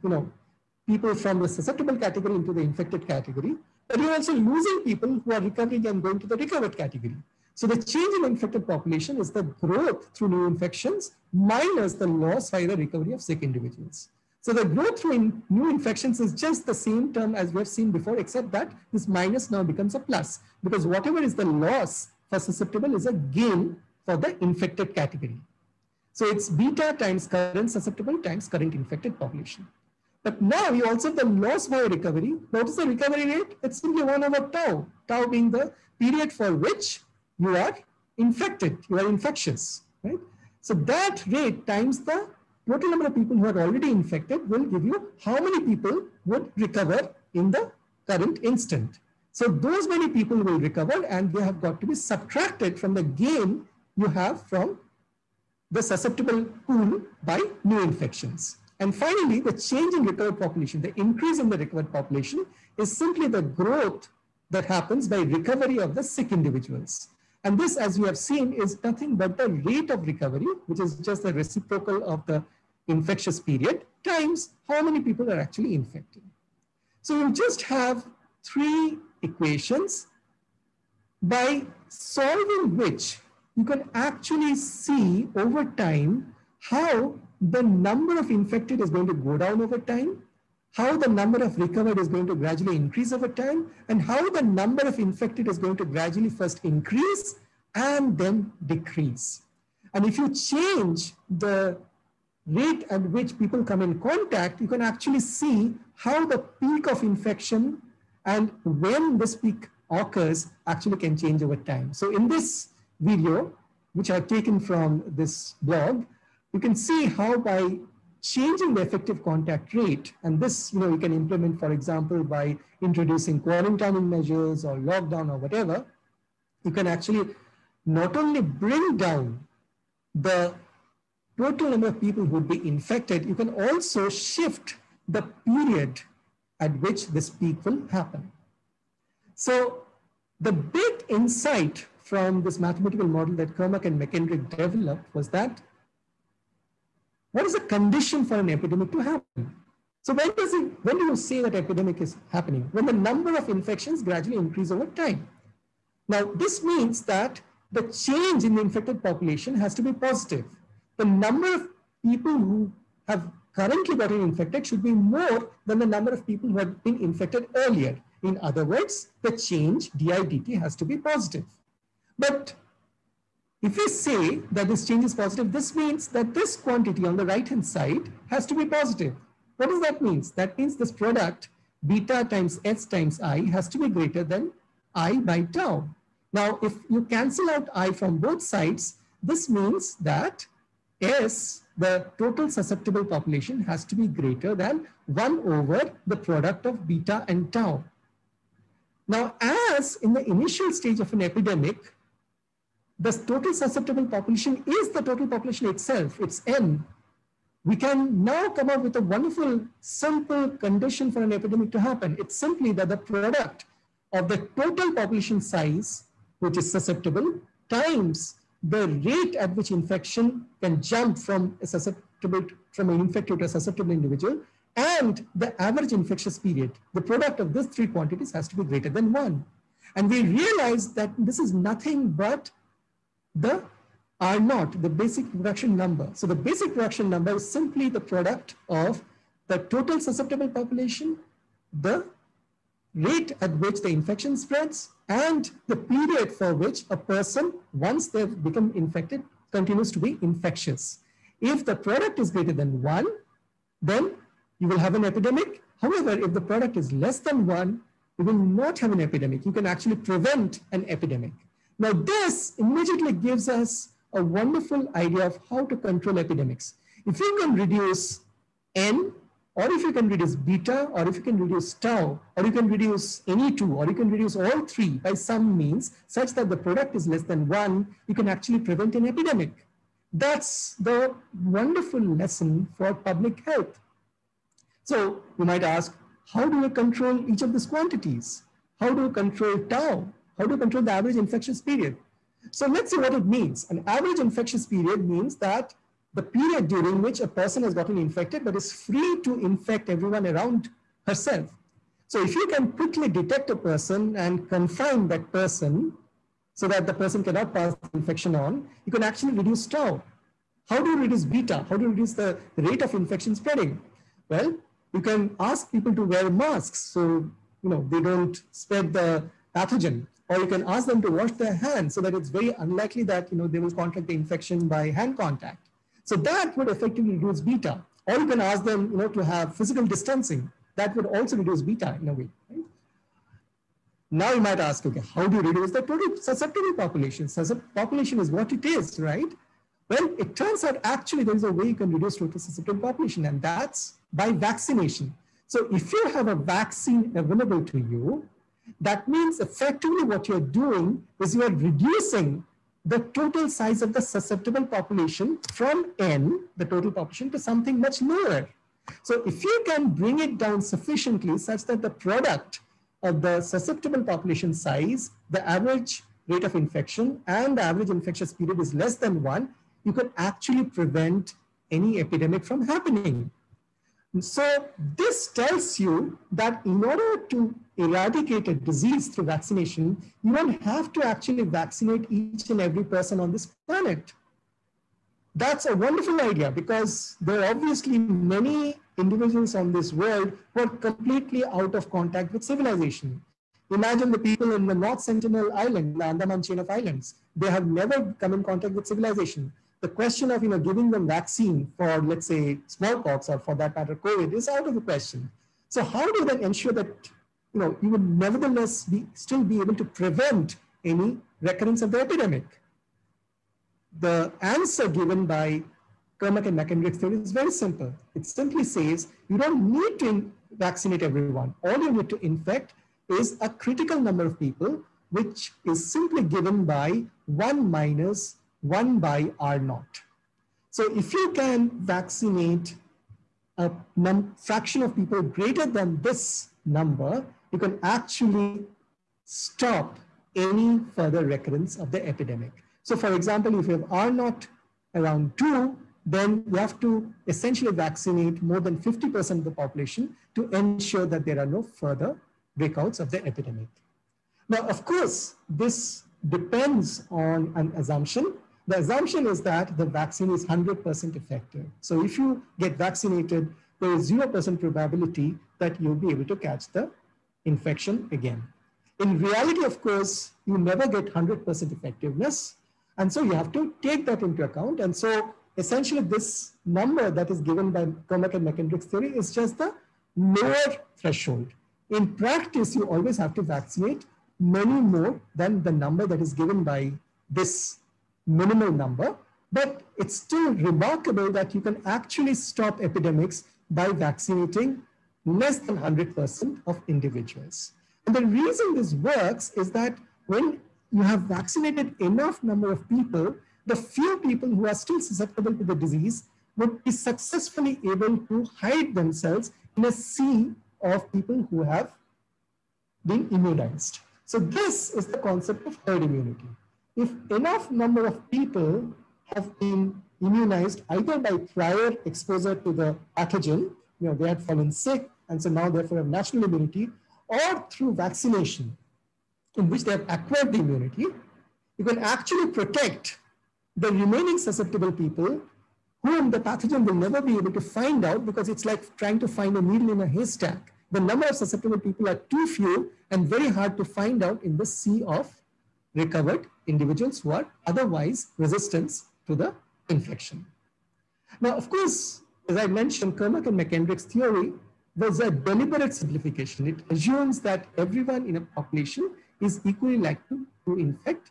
people from the susceptible category into the infected category, but you're also losing people who are recovering and going to the recovered category. So the change in the infected population is the growth through new infections minus the loss by the recovery of sick individuals. So the growth through new infections is just the same term as we've seen before, except that this minus now becomes a plus, because whatever is the loss for susceptible is a gain for the infected category. So it's beta times current susceptible times current infected population. But now you also have the loss by recovery. What is the recovery rate? It's simply 1/tau, tau being the period for which you are infected, you are infectious, right? So that rate times the total number of people who are already infected will give you how many people would recover in the current instant. So those many people will recover, and they have got to be subtracted from the gain you have from the susceptible pool by new infections. And finally, the change in recovered population, the increase in the recovered population is simply the growth that happens by recovery of the sick individuals. And this, as we have seen, is nothing but the rate of recovery, which is just the reciprocal of the infectious period times how many people are actually infected. So you just have three equations by solving which you can actually see over time how the number of infected is going to go down over time, how the number of recovered is going to gradually increase over time, and how the number of infected is going to gradually first increase and then decrease. And if you change the rate at which people come in contact, you can actually see how the peak of infection and when this peak occurs actually can change over time. So in this video, which I've taken from this blog, you can see how by changing the effective contact rate, and this you can implement, for example, by introducing quarantining measures or lockdown or whatever, you can actually not only bring down the total number of people who would be infected, you can also shift the period at which this peak will happen. So the big insight from this mathematical model that Kermack and McKendrick developed was that what is the condition for an epidemic to happen? So when do you say that epidemic is happening? When the number of infections gradually increase over time. Now, this means that the change in the infected population has to be positive. The number of people who have currently gotten infected should be more than the number of people who have been infected earlier. In other words, the change DIDT has to be positive. But if we say that this change is positive, this means that this quantity on the right-hand side has to be positive. What does that mean? That means this product, beta times S times I, has to be greater than I by tau. Now, if you cancel out I from both sides, this means that S, the total susceptible population, has to be greater than 1/the product of beta and tau. Now, as in the initial stage of an epidemic, the total susceptible population is the total population itself, it's N. We can now come up with a wonderful, simple condition for an epidemic to happen. It's simply that the product of the total population size, which is susceptible, times the rate at which infection can jump from an infected to a susceptible individual, and the average infectious period. The product of these three quantities has to be greater than 1. And we realize that this is nothing but the R0, the basic production number. So the basic production number is simply the product of the total susceptible population, the rate at which the infection spreads, and the period for which a person, once they've become infected, continues to be infectious. If the product is greater than 1, then you will have an epidemic. However, if the product is less than 1, you will not have an epidemic. You can actually prevent an epidemic. Now, this immediately gives us a wonderful idea of how to control epidemics. If you can reduce N, or if you can reduce beta, or if you can reduce tau, or you can reduce any two, or you can reduce all three by some means, such that the product is less than 1, you can actually prevent an epidemic. That's the wonderful lesson for public health. So you might ask, how do we control each of these quantities? How do we control tau? How do we control the average infectious period? So let's see what it means. An average infectious period means that the period during which a person has gotten infected but is free to infect everyone around herself. So if you can quickly detect a person and confine that person so that the person cannot pass the infection on, you can actually reduce tau. How do you reduce beta? How do you reduce the rate of infection spreading? Well, you can ask people to wear masks so they don't spread the pathogen. Or you can ask them to wash their hands so that it's very unlikely that they will contract the infection by hand contact. So that would effectively reduce beta. Or you can ask them to have physical distancing. That would also reduce beta in a way. Right? Now you might ask, okay, how do you reduce the total susceptible population? Susceptible population is what it is, right? Well, it turns out actually there is a way you can reduce total susceptible population, and that's by vaccination. So if you have a vaccine available to you, that means effectively what you're doing is you are reducing the total size of the susceptible population from N, the total population, to something much lower. So if you can bring it down sufficiently such that the product of the susceptible population size, the average rate of infection, and the average infectious period is less than 1, you can actually prevent any epidemic from happening. So this tells you that in order to eradicate a disease through vaccination, you don't have to actually vaccinate each and every person on this planet. That's a wonderful idea, because there are obviously many individuals on this world who are completely out of contact with civilization. Imagine the people in the North Sentinel Island, the Andaman chain of islands. They have never come in contact with civilization. The question of giving them vaccine for, let's say, smallpox, or for that matter COVID, is out of the question. So how do they ensure that you would nevertheless still be able to prevent any recurrence of the epidemic? The answer given by Kermack and McKendrick's theory is very simple. It simply says you don't need to vaccinate everyone. All you need to infect is a critical number of people, which is simply given by 1 minus 1 by R0. So if you can vaccinate a fraction of people greater than this number, you can actually stop any further recurrence of the epidemic. So for example, if you have R0 around 2, then you have to essentially vaccinate more than 50% of the population to ensure that there are no further breakouts of the epidemic. Now, of course, this depends on an assumption. The assumption is that the vaccine is 100% effective. So if you get vaccinated, there is 0% probability that you'll be able to catch the infection again. In reality, of course, you never get 100% effectiveness. And so you have to take that into account. And so essentially this number that is given by Kermack and McKendrick's theory is just the lower threshold. In practice, you always have to vaccinate many more than the number that is given by this minimal number, but it's still remarkable that you can actually stop epidemics by vaccinating less than 100% of individuals. And the reason this works is that when you have vaccinated enough number of people, the few people who are still susceptible to the disease would be successfully able to hide themselves in a sea of people who have been immunized. So this is the concept of herd immunity. If enough number of people have been immunized either by prior exposure to the pathogen, you know, they had fallen sick and so now therefore have natural immunity, or through vaccination in which they have acquired the immunity, you can actually protect the remaining susceptible people whom the pathogen will never be able to find out, because it's like trying to find a needle in a haystack. The number of susceptible people are too few and very hard to find out in the sea of recovered individuals who are otherwise resistant to the infection. Now, of course, as I mentioned, Kermack and McKendrick's theory was a deliberate simplification. It assumes that everyone in a population is equally likely to infect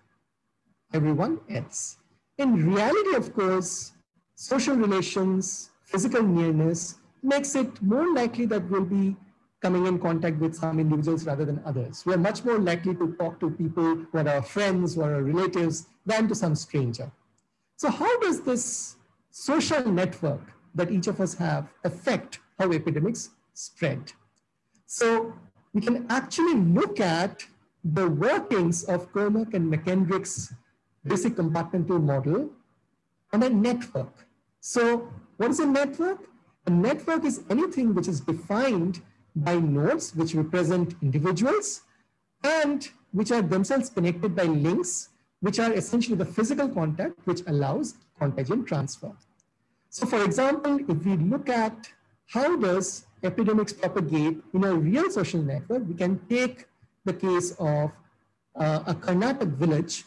everyone else. In reality, of course, social relations, physical nearness makes it more likely that we'll be coming in contact with some individuals rather than others. We're much more likely to talk to people who are our friends, who are our relatives, than to some stranger. So how does this social network that each of us have affect how epidemics spread? So we can actually look at the workings of Kermack and McKendrick's basic compartmental model on a network. So what is a network? A network is anything which is defined by nodes which represent individuals and which are themselves connected by links, which are essentially the physical contact which allows contagion transfer. So for example, if we look at how does epidemics propagate in a real social network, we can take the case of a Carnatic village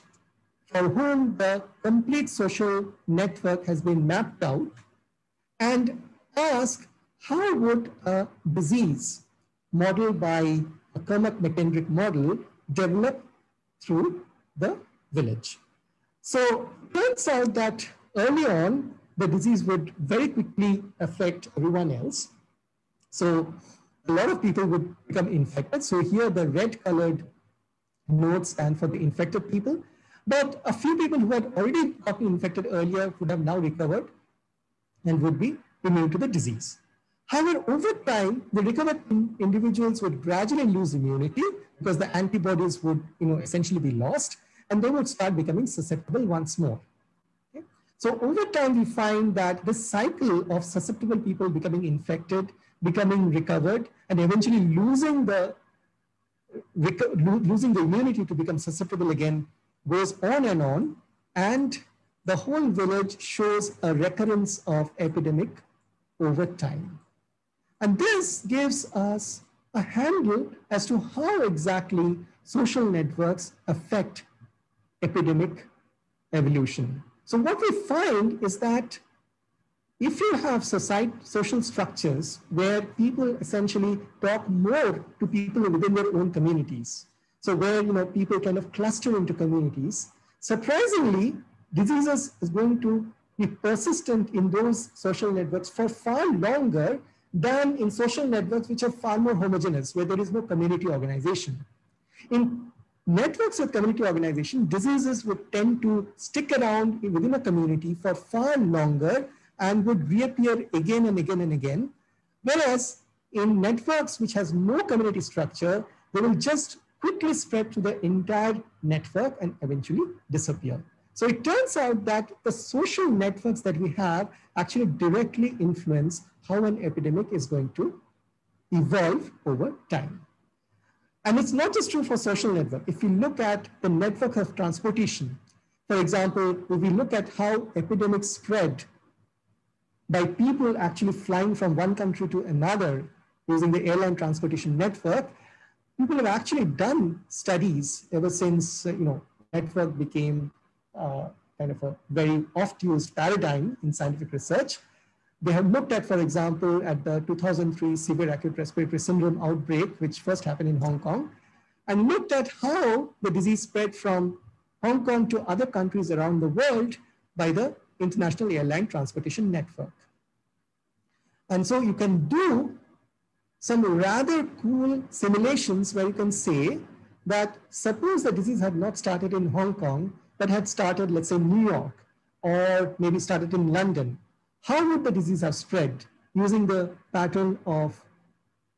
for whom the complete social network has been mapped out, and ask how would a disease modeled by a Kermack-McKendrick model develop through the village. So it turns out that early on, the disease would very quickly affect everyone else. So a lot of people would become infected. So here the red colored nodes stand for the infected people. But a few people who had already gotten infected earlier would have now recovered and would be immune to the disease. However, over time, the recovered individuals would gradually lose immunity because the antibodies would, essentially be lost, and they would start becoming susceptible once more. Okay? So over time, we find that this cycle of susceptible people becoming infected, becoming recovered, and eventually losing the immunity to become susceptible again goes on, and the whole village shows a recurrence of epidemic over time. And this gives us a handle as to how exactly social networks affect epidemic evolution. So what we find is that if you have social structures where people essentially talk more to people within their own communities, so where people kind of cluster into communities, surprisingly, diseases is going to be persistent in those social networks for far longer than in social networks which are far more homogeneous, where there is no community organization. In networks with community organization, diseases would tend to stick around within a community for far longer and would reappear again and again and again. Whereas in networks which has no community structure, they will just quickly spread to the entire network and eventually disappear. So it turns out that the social networks that we have actually directly influence how an epidemic is going to evolve over time. And it's not just true for social network. If you look at the network of transportation, for example, if we look at how epidemics spread by people actually flying from one country to another using the airline transportation network, people have actually done studies ever since network became kind of a very oft-used paradigm in scientific research. They have looked at, for example, at the 2003 severe acute respiratory syndrome outbreak, which first happened in Hong Kong, and looked at how the disease spread from Hong Kong to other countries around the world by the international airline transportation network. And so you can do some rather cool simulations where you can say that suppose the disease had not started in Hong Kong, but had started, let's say, New York, or maybe started in London, how would the disease have spread using the pattern of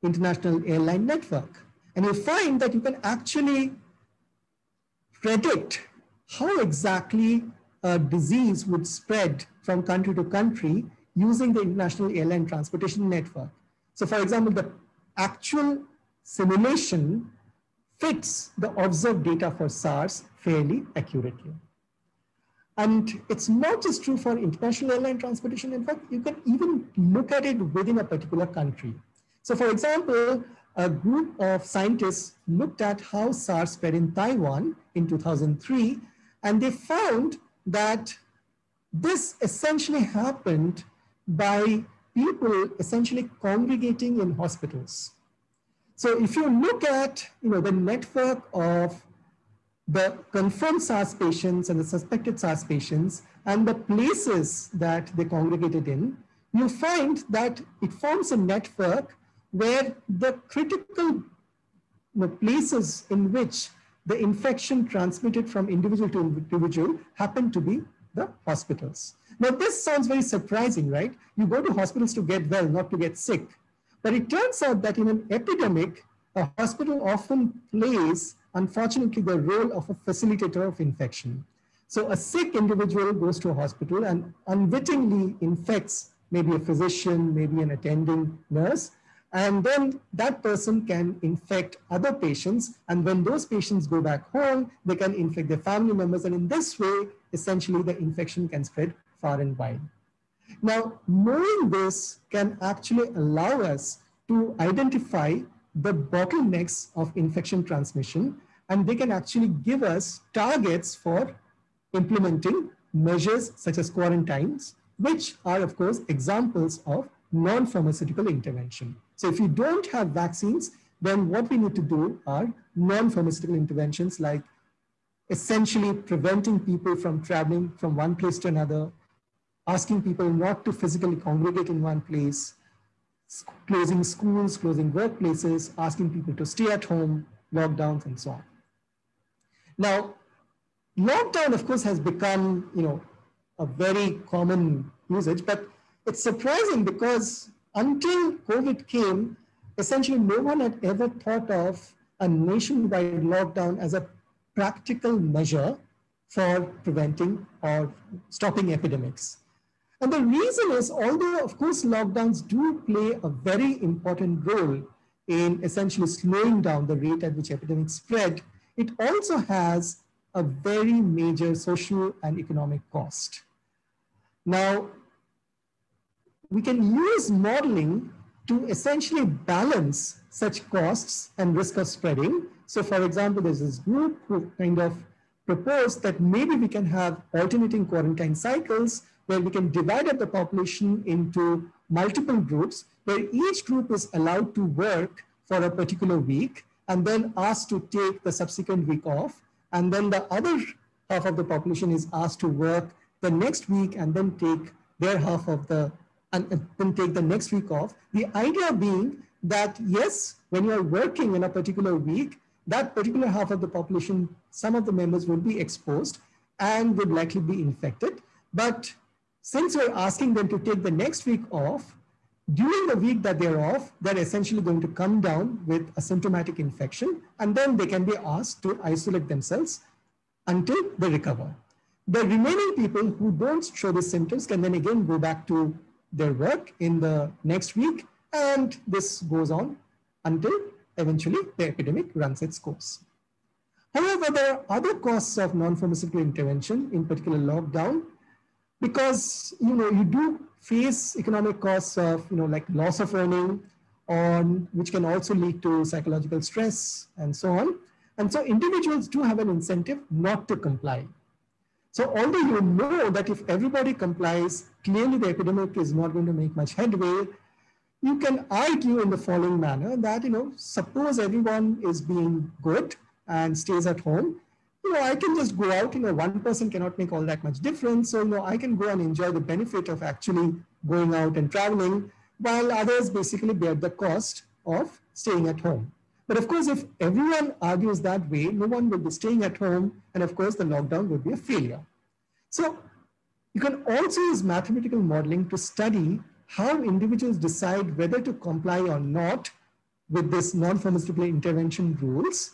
international airline network? And you'll find that you can actually predict how exactly a disease would spread from country to country using the international airline transportation network. So for example, the actual simulation fits the observed data for SARS fairly accurately. And it's not just true for international airline transportation. In fact, you can even look at it within a particular country. So for example, a group of scientists looked at how SARS spread in Taiwan in 2003, and they found that this essentially happened by people essentially congregating in hospitals. So if you look at the network of the confirmed SARS patients and the suspected SARS patients and the places that they congregated in, you'll find that it forms a network where the critical places in which the infection transmitted from individual to individual happen to be the hospitals. Now this sounds very surprising, right? You go to hospitals to get well, not to get sick. But it turns out that in an epidemic, a hospital often plays, unfortunately, the role of a facilitator of infection. So a sick individual goes to a hospital and unwittingly infects maybe a physician, maybe an attending nurse, and then that person can infect other patients. And when those patients go back home, they can infect their family members. And in this way, essentially, the infection can spread far and wide. Now, knowing this can actually allow us to identify the bottlenecks of infection transmission, and they can actually give us targets for implementing measures such as quarantines, which are, of course, examples of non-pharmaceutical intervention. So if you don't have vaccines, then what we need to do are non-pharmaceutical interventions, like essentially preventing people from traveling from one place to another, asking people not to physically congregate in one place, closing schools, closing workplaces, asking people to stay at home, lockdowns, and so on. Now, lockdown, of course, has become a very common usage, but it's surprising because until COVID came, essentially no one had ever thought of a nationwide lockdown as a practical measure for preventing or stopping epidemics. And the reason is, although of course lockdowns do play a very important role in essentially slowing down the rate at which epidemics spread, it also has a very major social and economic cost. Now, we can use modeling to essentially balance such costs and risk of spreading. So for example, there's this group who kind of proposed that maybe we can have alternating quarantine cycles where we can divide up the population into multiple groups, where each group is allowed to work for a particular week and then asked to take the subsequent week off. And then the other half of the population is asked to work the next week and then take their half of the, and then take the next week off. The idea being that yes, when you're working in a particular week, that particular half of the population, some of the members would be exposed and would likely be infected. But since we're asking them to take the next week off, during the week that they're off, they're essentially going to come down with asymptomatic infection, and then they can be asked to isolate themselves until they recover. The remaining people who don't show the symptoms can then again go back to their work in the next week, and this goes on until eventually the epidemic runs its course. However, there are other costs of non-pharmaceutical intervention, in particular lockdown, because you do face economic costs of like loss of earning, which can also lead to psychological stress and so on. And so individuals do have an incentive not to comply. So although you know that if everybody complies, clearly the epidemic is not going to make much headway, you can argue in the following manner that suppose everyone is being good and stays at home, I can just go out, one person cannot make all that much difference. So, I can go and enjoy the benefit of actually going out and traveling, while others basically bear the cost of staying at home. But of course, if everyone argues that way, no one will be staying at home. And of course, the lockdown would be a failure. So you can also use mathematical modeling to study how individuals decide whether to comply or not with this non-pharmaceutical intervention rules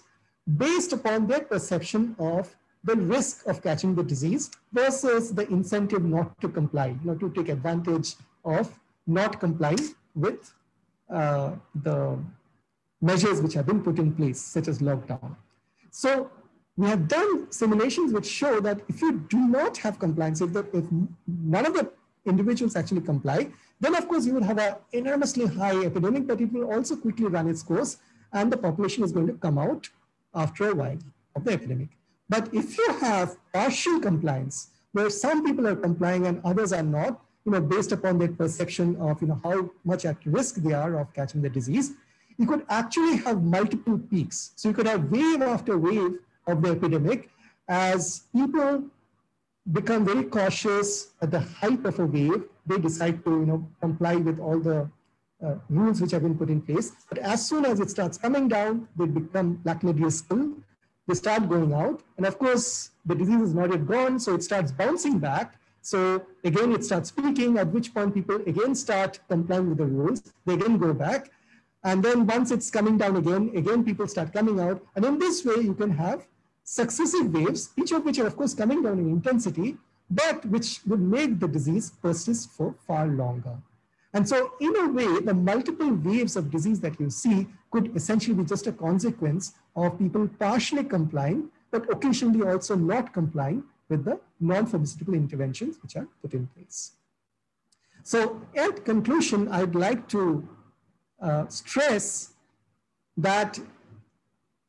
based upon their perception of the risk of catching the disease versus the incentive not to comply, not to take advantage of not complying with the measures which have been put in place, such as lockdown. So we have done simulations which show that if you do not have compliance, if none of the individuals actually comply, then of course you will have an enormously high epidemic, but it will also quickly run its course and the population is going to come out after a while of the epidemic. But if you have partial compliance, where some people are complying and others are not, based upon their perception of how much at risk they are of catching the disease, you could actually have multiple peaks. So you could have wave after wave of the epidemic as people become very cautious at the height of a wave. They decide to comply with all the rules which have been put in place. But as soon as it starts coming down, they become lackadaisical. They start going out. And of course, the disease is not yet gone, so it starts bouncing back. So again, it starts peaking, at which point people again start complying with the rules. They again go back. And then once it's coming down again, people start coming out. And in this way, you can have successive waves, each of which are, of course, coming down in intensity, but which would make the disease persist for far longer. And so in a way, the multiple waves of disease that you see could essentially be just a consequence of people partially complying, but occasionally also not complying with the non-pharmaceutical interventions which are put in place. So in conclusion, I'd like to stress that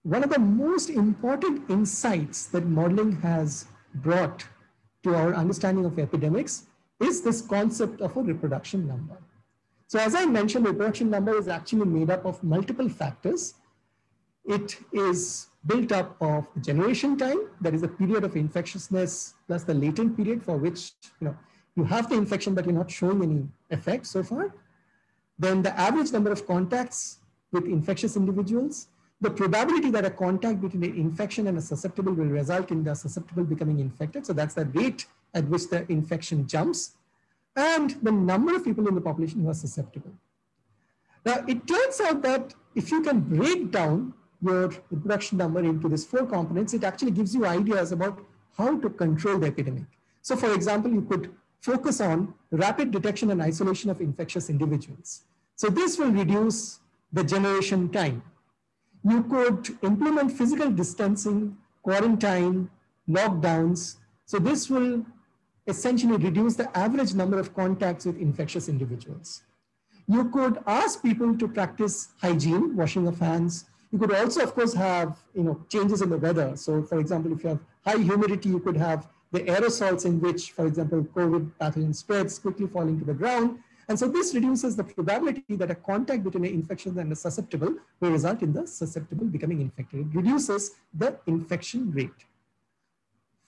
one of the most important insights that modeling has brought to our understanding of epidemics is this concept of a reproduction number. So as I mentioned, the reproduction number is actually made up of multiple factors. It is built up of generation time, that is the period of infectiousness plus the latent period for which you have the infection but you're not showing any effect so far. Then the average number of contacts with infectious individuals, the probability that a contact between an infection and a susceptible will result in the susceptible becoming infected. So that's the rate at which the infection jumps, and the number of people in the population who are susceptible. Now, it turns out that if you can break down your reproduction number into these four components, it actually gives you ideas about how to control the epidemic. So for example, you could focus on rapid detection and isolation of infectious individuals. So this will reduce the generation time. You could implement physical distancing, quarantine, lockdowns. So this will essentially reduce the average number of contacts with infectious individuals. You could ask people to practice hygiene, washing of hands. You could also, of course, have changes in the weather. So for example, if you have high humidity, you could have the aerosols in which, for example, COVID pathogen spreads, quickly falling to the ground. And so this reduces the probability that a contact between an infection and a susceptible will result in the susceptible becoming infected. It reduces the infection rate.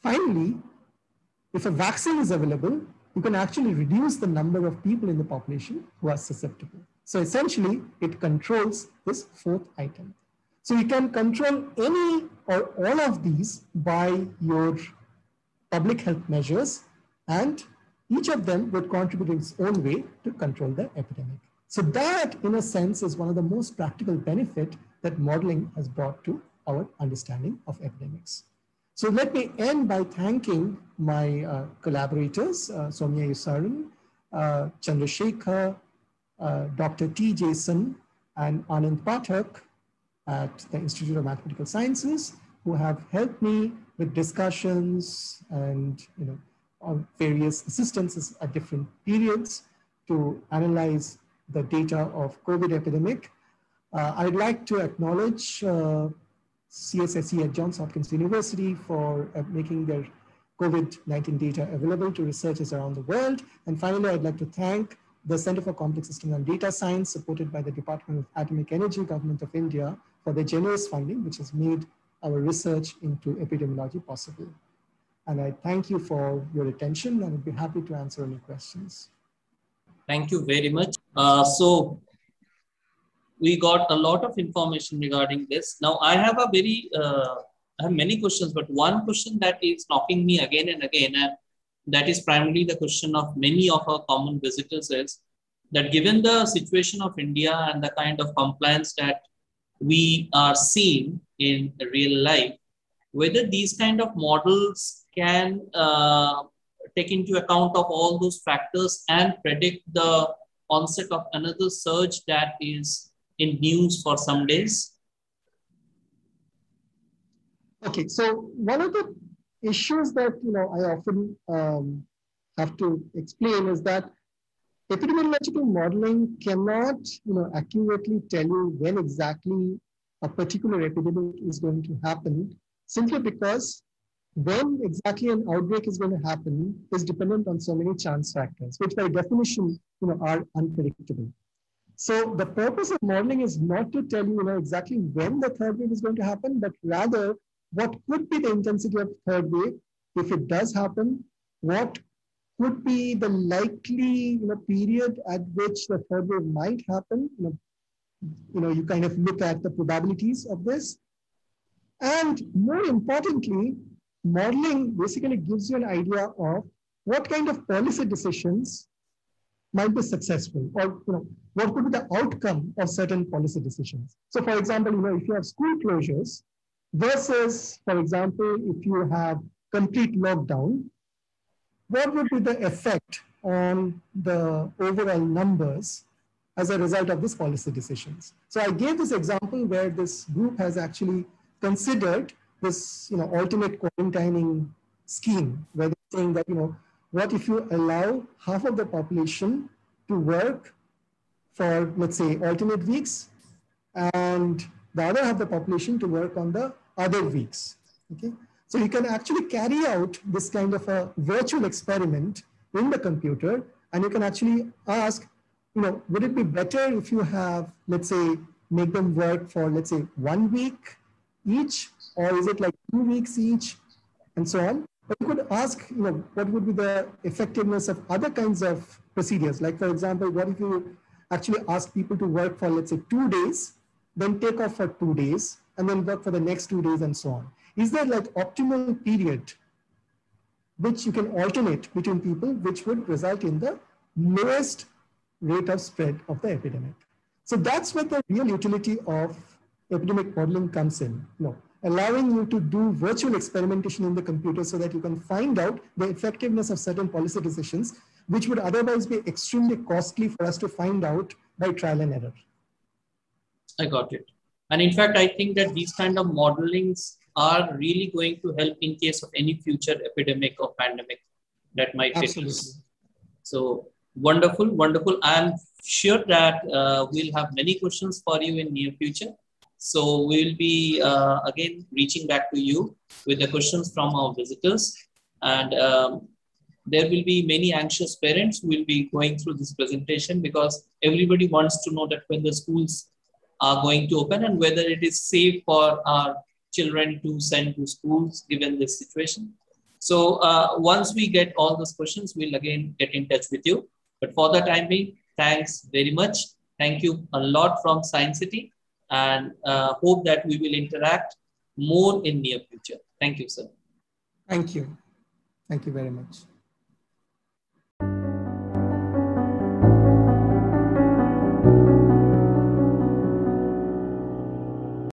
Finally, if a vaccine is available, you can actually reduce the number of people in the population who are susceptible. So essentially, it controls this fourth item. So you can control any or all of these by your public health measures, and each of them would contribute in its own way to control the epidemic. So that, in a sense, is one of the most practical benefit that modeling has brought to our understanding of epidemics. So let me end by thanking my collaborators, Somya Yusaran, Chandrasekhar, Dr. T. Jason, and Anand Pathak at the Institute of Mathematical Sciences, who have helped me with discussions and of various assistances at different periods to analyze the data of COVID epidemic. I'd like to acknowledge CSSE at Johns Hopkins University for making their COVID-19 data available to researchers around the world. And finally, I'd like to thank the Center for Complex Systems and Data Science, supported by the Department of Atomic Energy, Government of India, for the generous funding which has made our research into epidemiology possible. And I thank you for your attention, and I'd be happy to answer any questions. Thank you very much. So we got a lot of information regarding this. Now, I have a very, I have many questions, but one question that is knocking me again and again, and that is primarily the question of many of our common visitors is that given the situation of India and the kind of compliance that we are seeing in real life, whether these kind of models can take into account of all those factors and predict the onset of another surge that is in news for some days? Okay, so one of the issues that I often have to explain is that epidemiological modeling cannot accurately tell you when exactly a particular epidemic is going to happen, simply because when exactly an outbreak is going to happen is dependent on so many chance factors, which by definition are unpredictable. So the purpose of modeling is not to tell you, exactly when the third wave is going to happen, but rather what could be the intensity of third wave if it does happen, what could be the likely period at which the third wave might happen. You kind of look at the probabilities of this. And more importantly, modeling basically gives you an idea of what kind of policy decisions might be successful, or what could be the outcome of certain policy decisions. So for example, if you have school closures versus, for example, if you have complete lockdown, what would be the effect on the overall numbers as a result of these policy decisions? So I gave this example where this group has actually considered this alternate quarantining scheme, where they're saying that what if you allow half of the population to work for, let's say, alternate weeks, and the other half of the population to work on the other weeks, okay? So you can actually carry out this kind of a virtual experiment in the computer, and you can actually ask, would it be better if you have, let's say, make them work for, let's say, 1 week each, or is it like 2 weeks each, and so on. But you could ask, what would be the effectiveness of other kinds of procedures? Like, for example, what if you actually ask people to work for, let's say, 2 days, then take off for 2 days, and then work for the next 2 days, and so on. Is there like optimal period which you can alternate between people, which would result in the lowest rate of spread of the epidemic? So that's what the real utility of epidemic modeling comes in. Allowing you to do virtual experimentation in the computer so that you can find out the effectiveness of certain policy decisions, which would otherwise be extremely costly for us to find out by trial and error. I got it. And in fact, I think that these kind of modelings are really going to help in case of any future epidemic or pandemic that might hit us. So wonderful, wonderful. I'm sure that we'll have many questions for you in near future. So we'll be again reaching back to you with the questions from our visitors, and there will be many anxious parents who will be going through this presentation, because everybody wants to know that when the schools are going to open and whether it is safe for our children to send to schools given this situation. So once we get all those questions, we'll again get in touch with you. But for the time being, thanks very much. Thank you a lot from Science City. And hope that we will interact more in near future. Thank you, sir. Thank you. Thank you very much.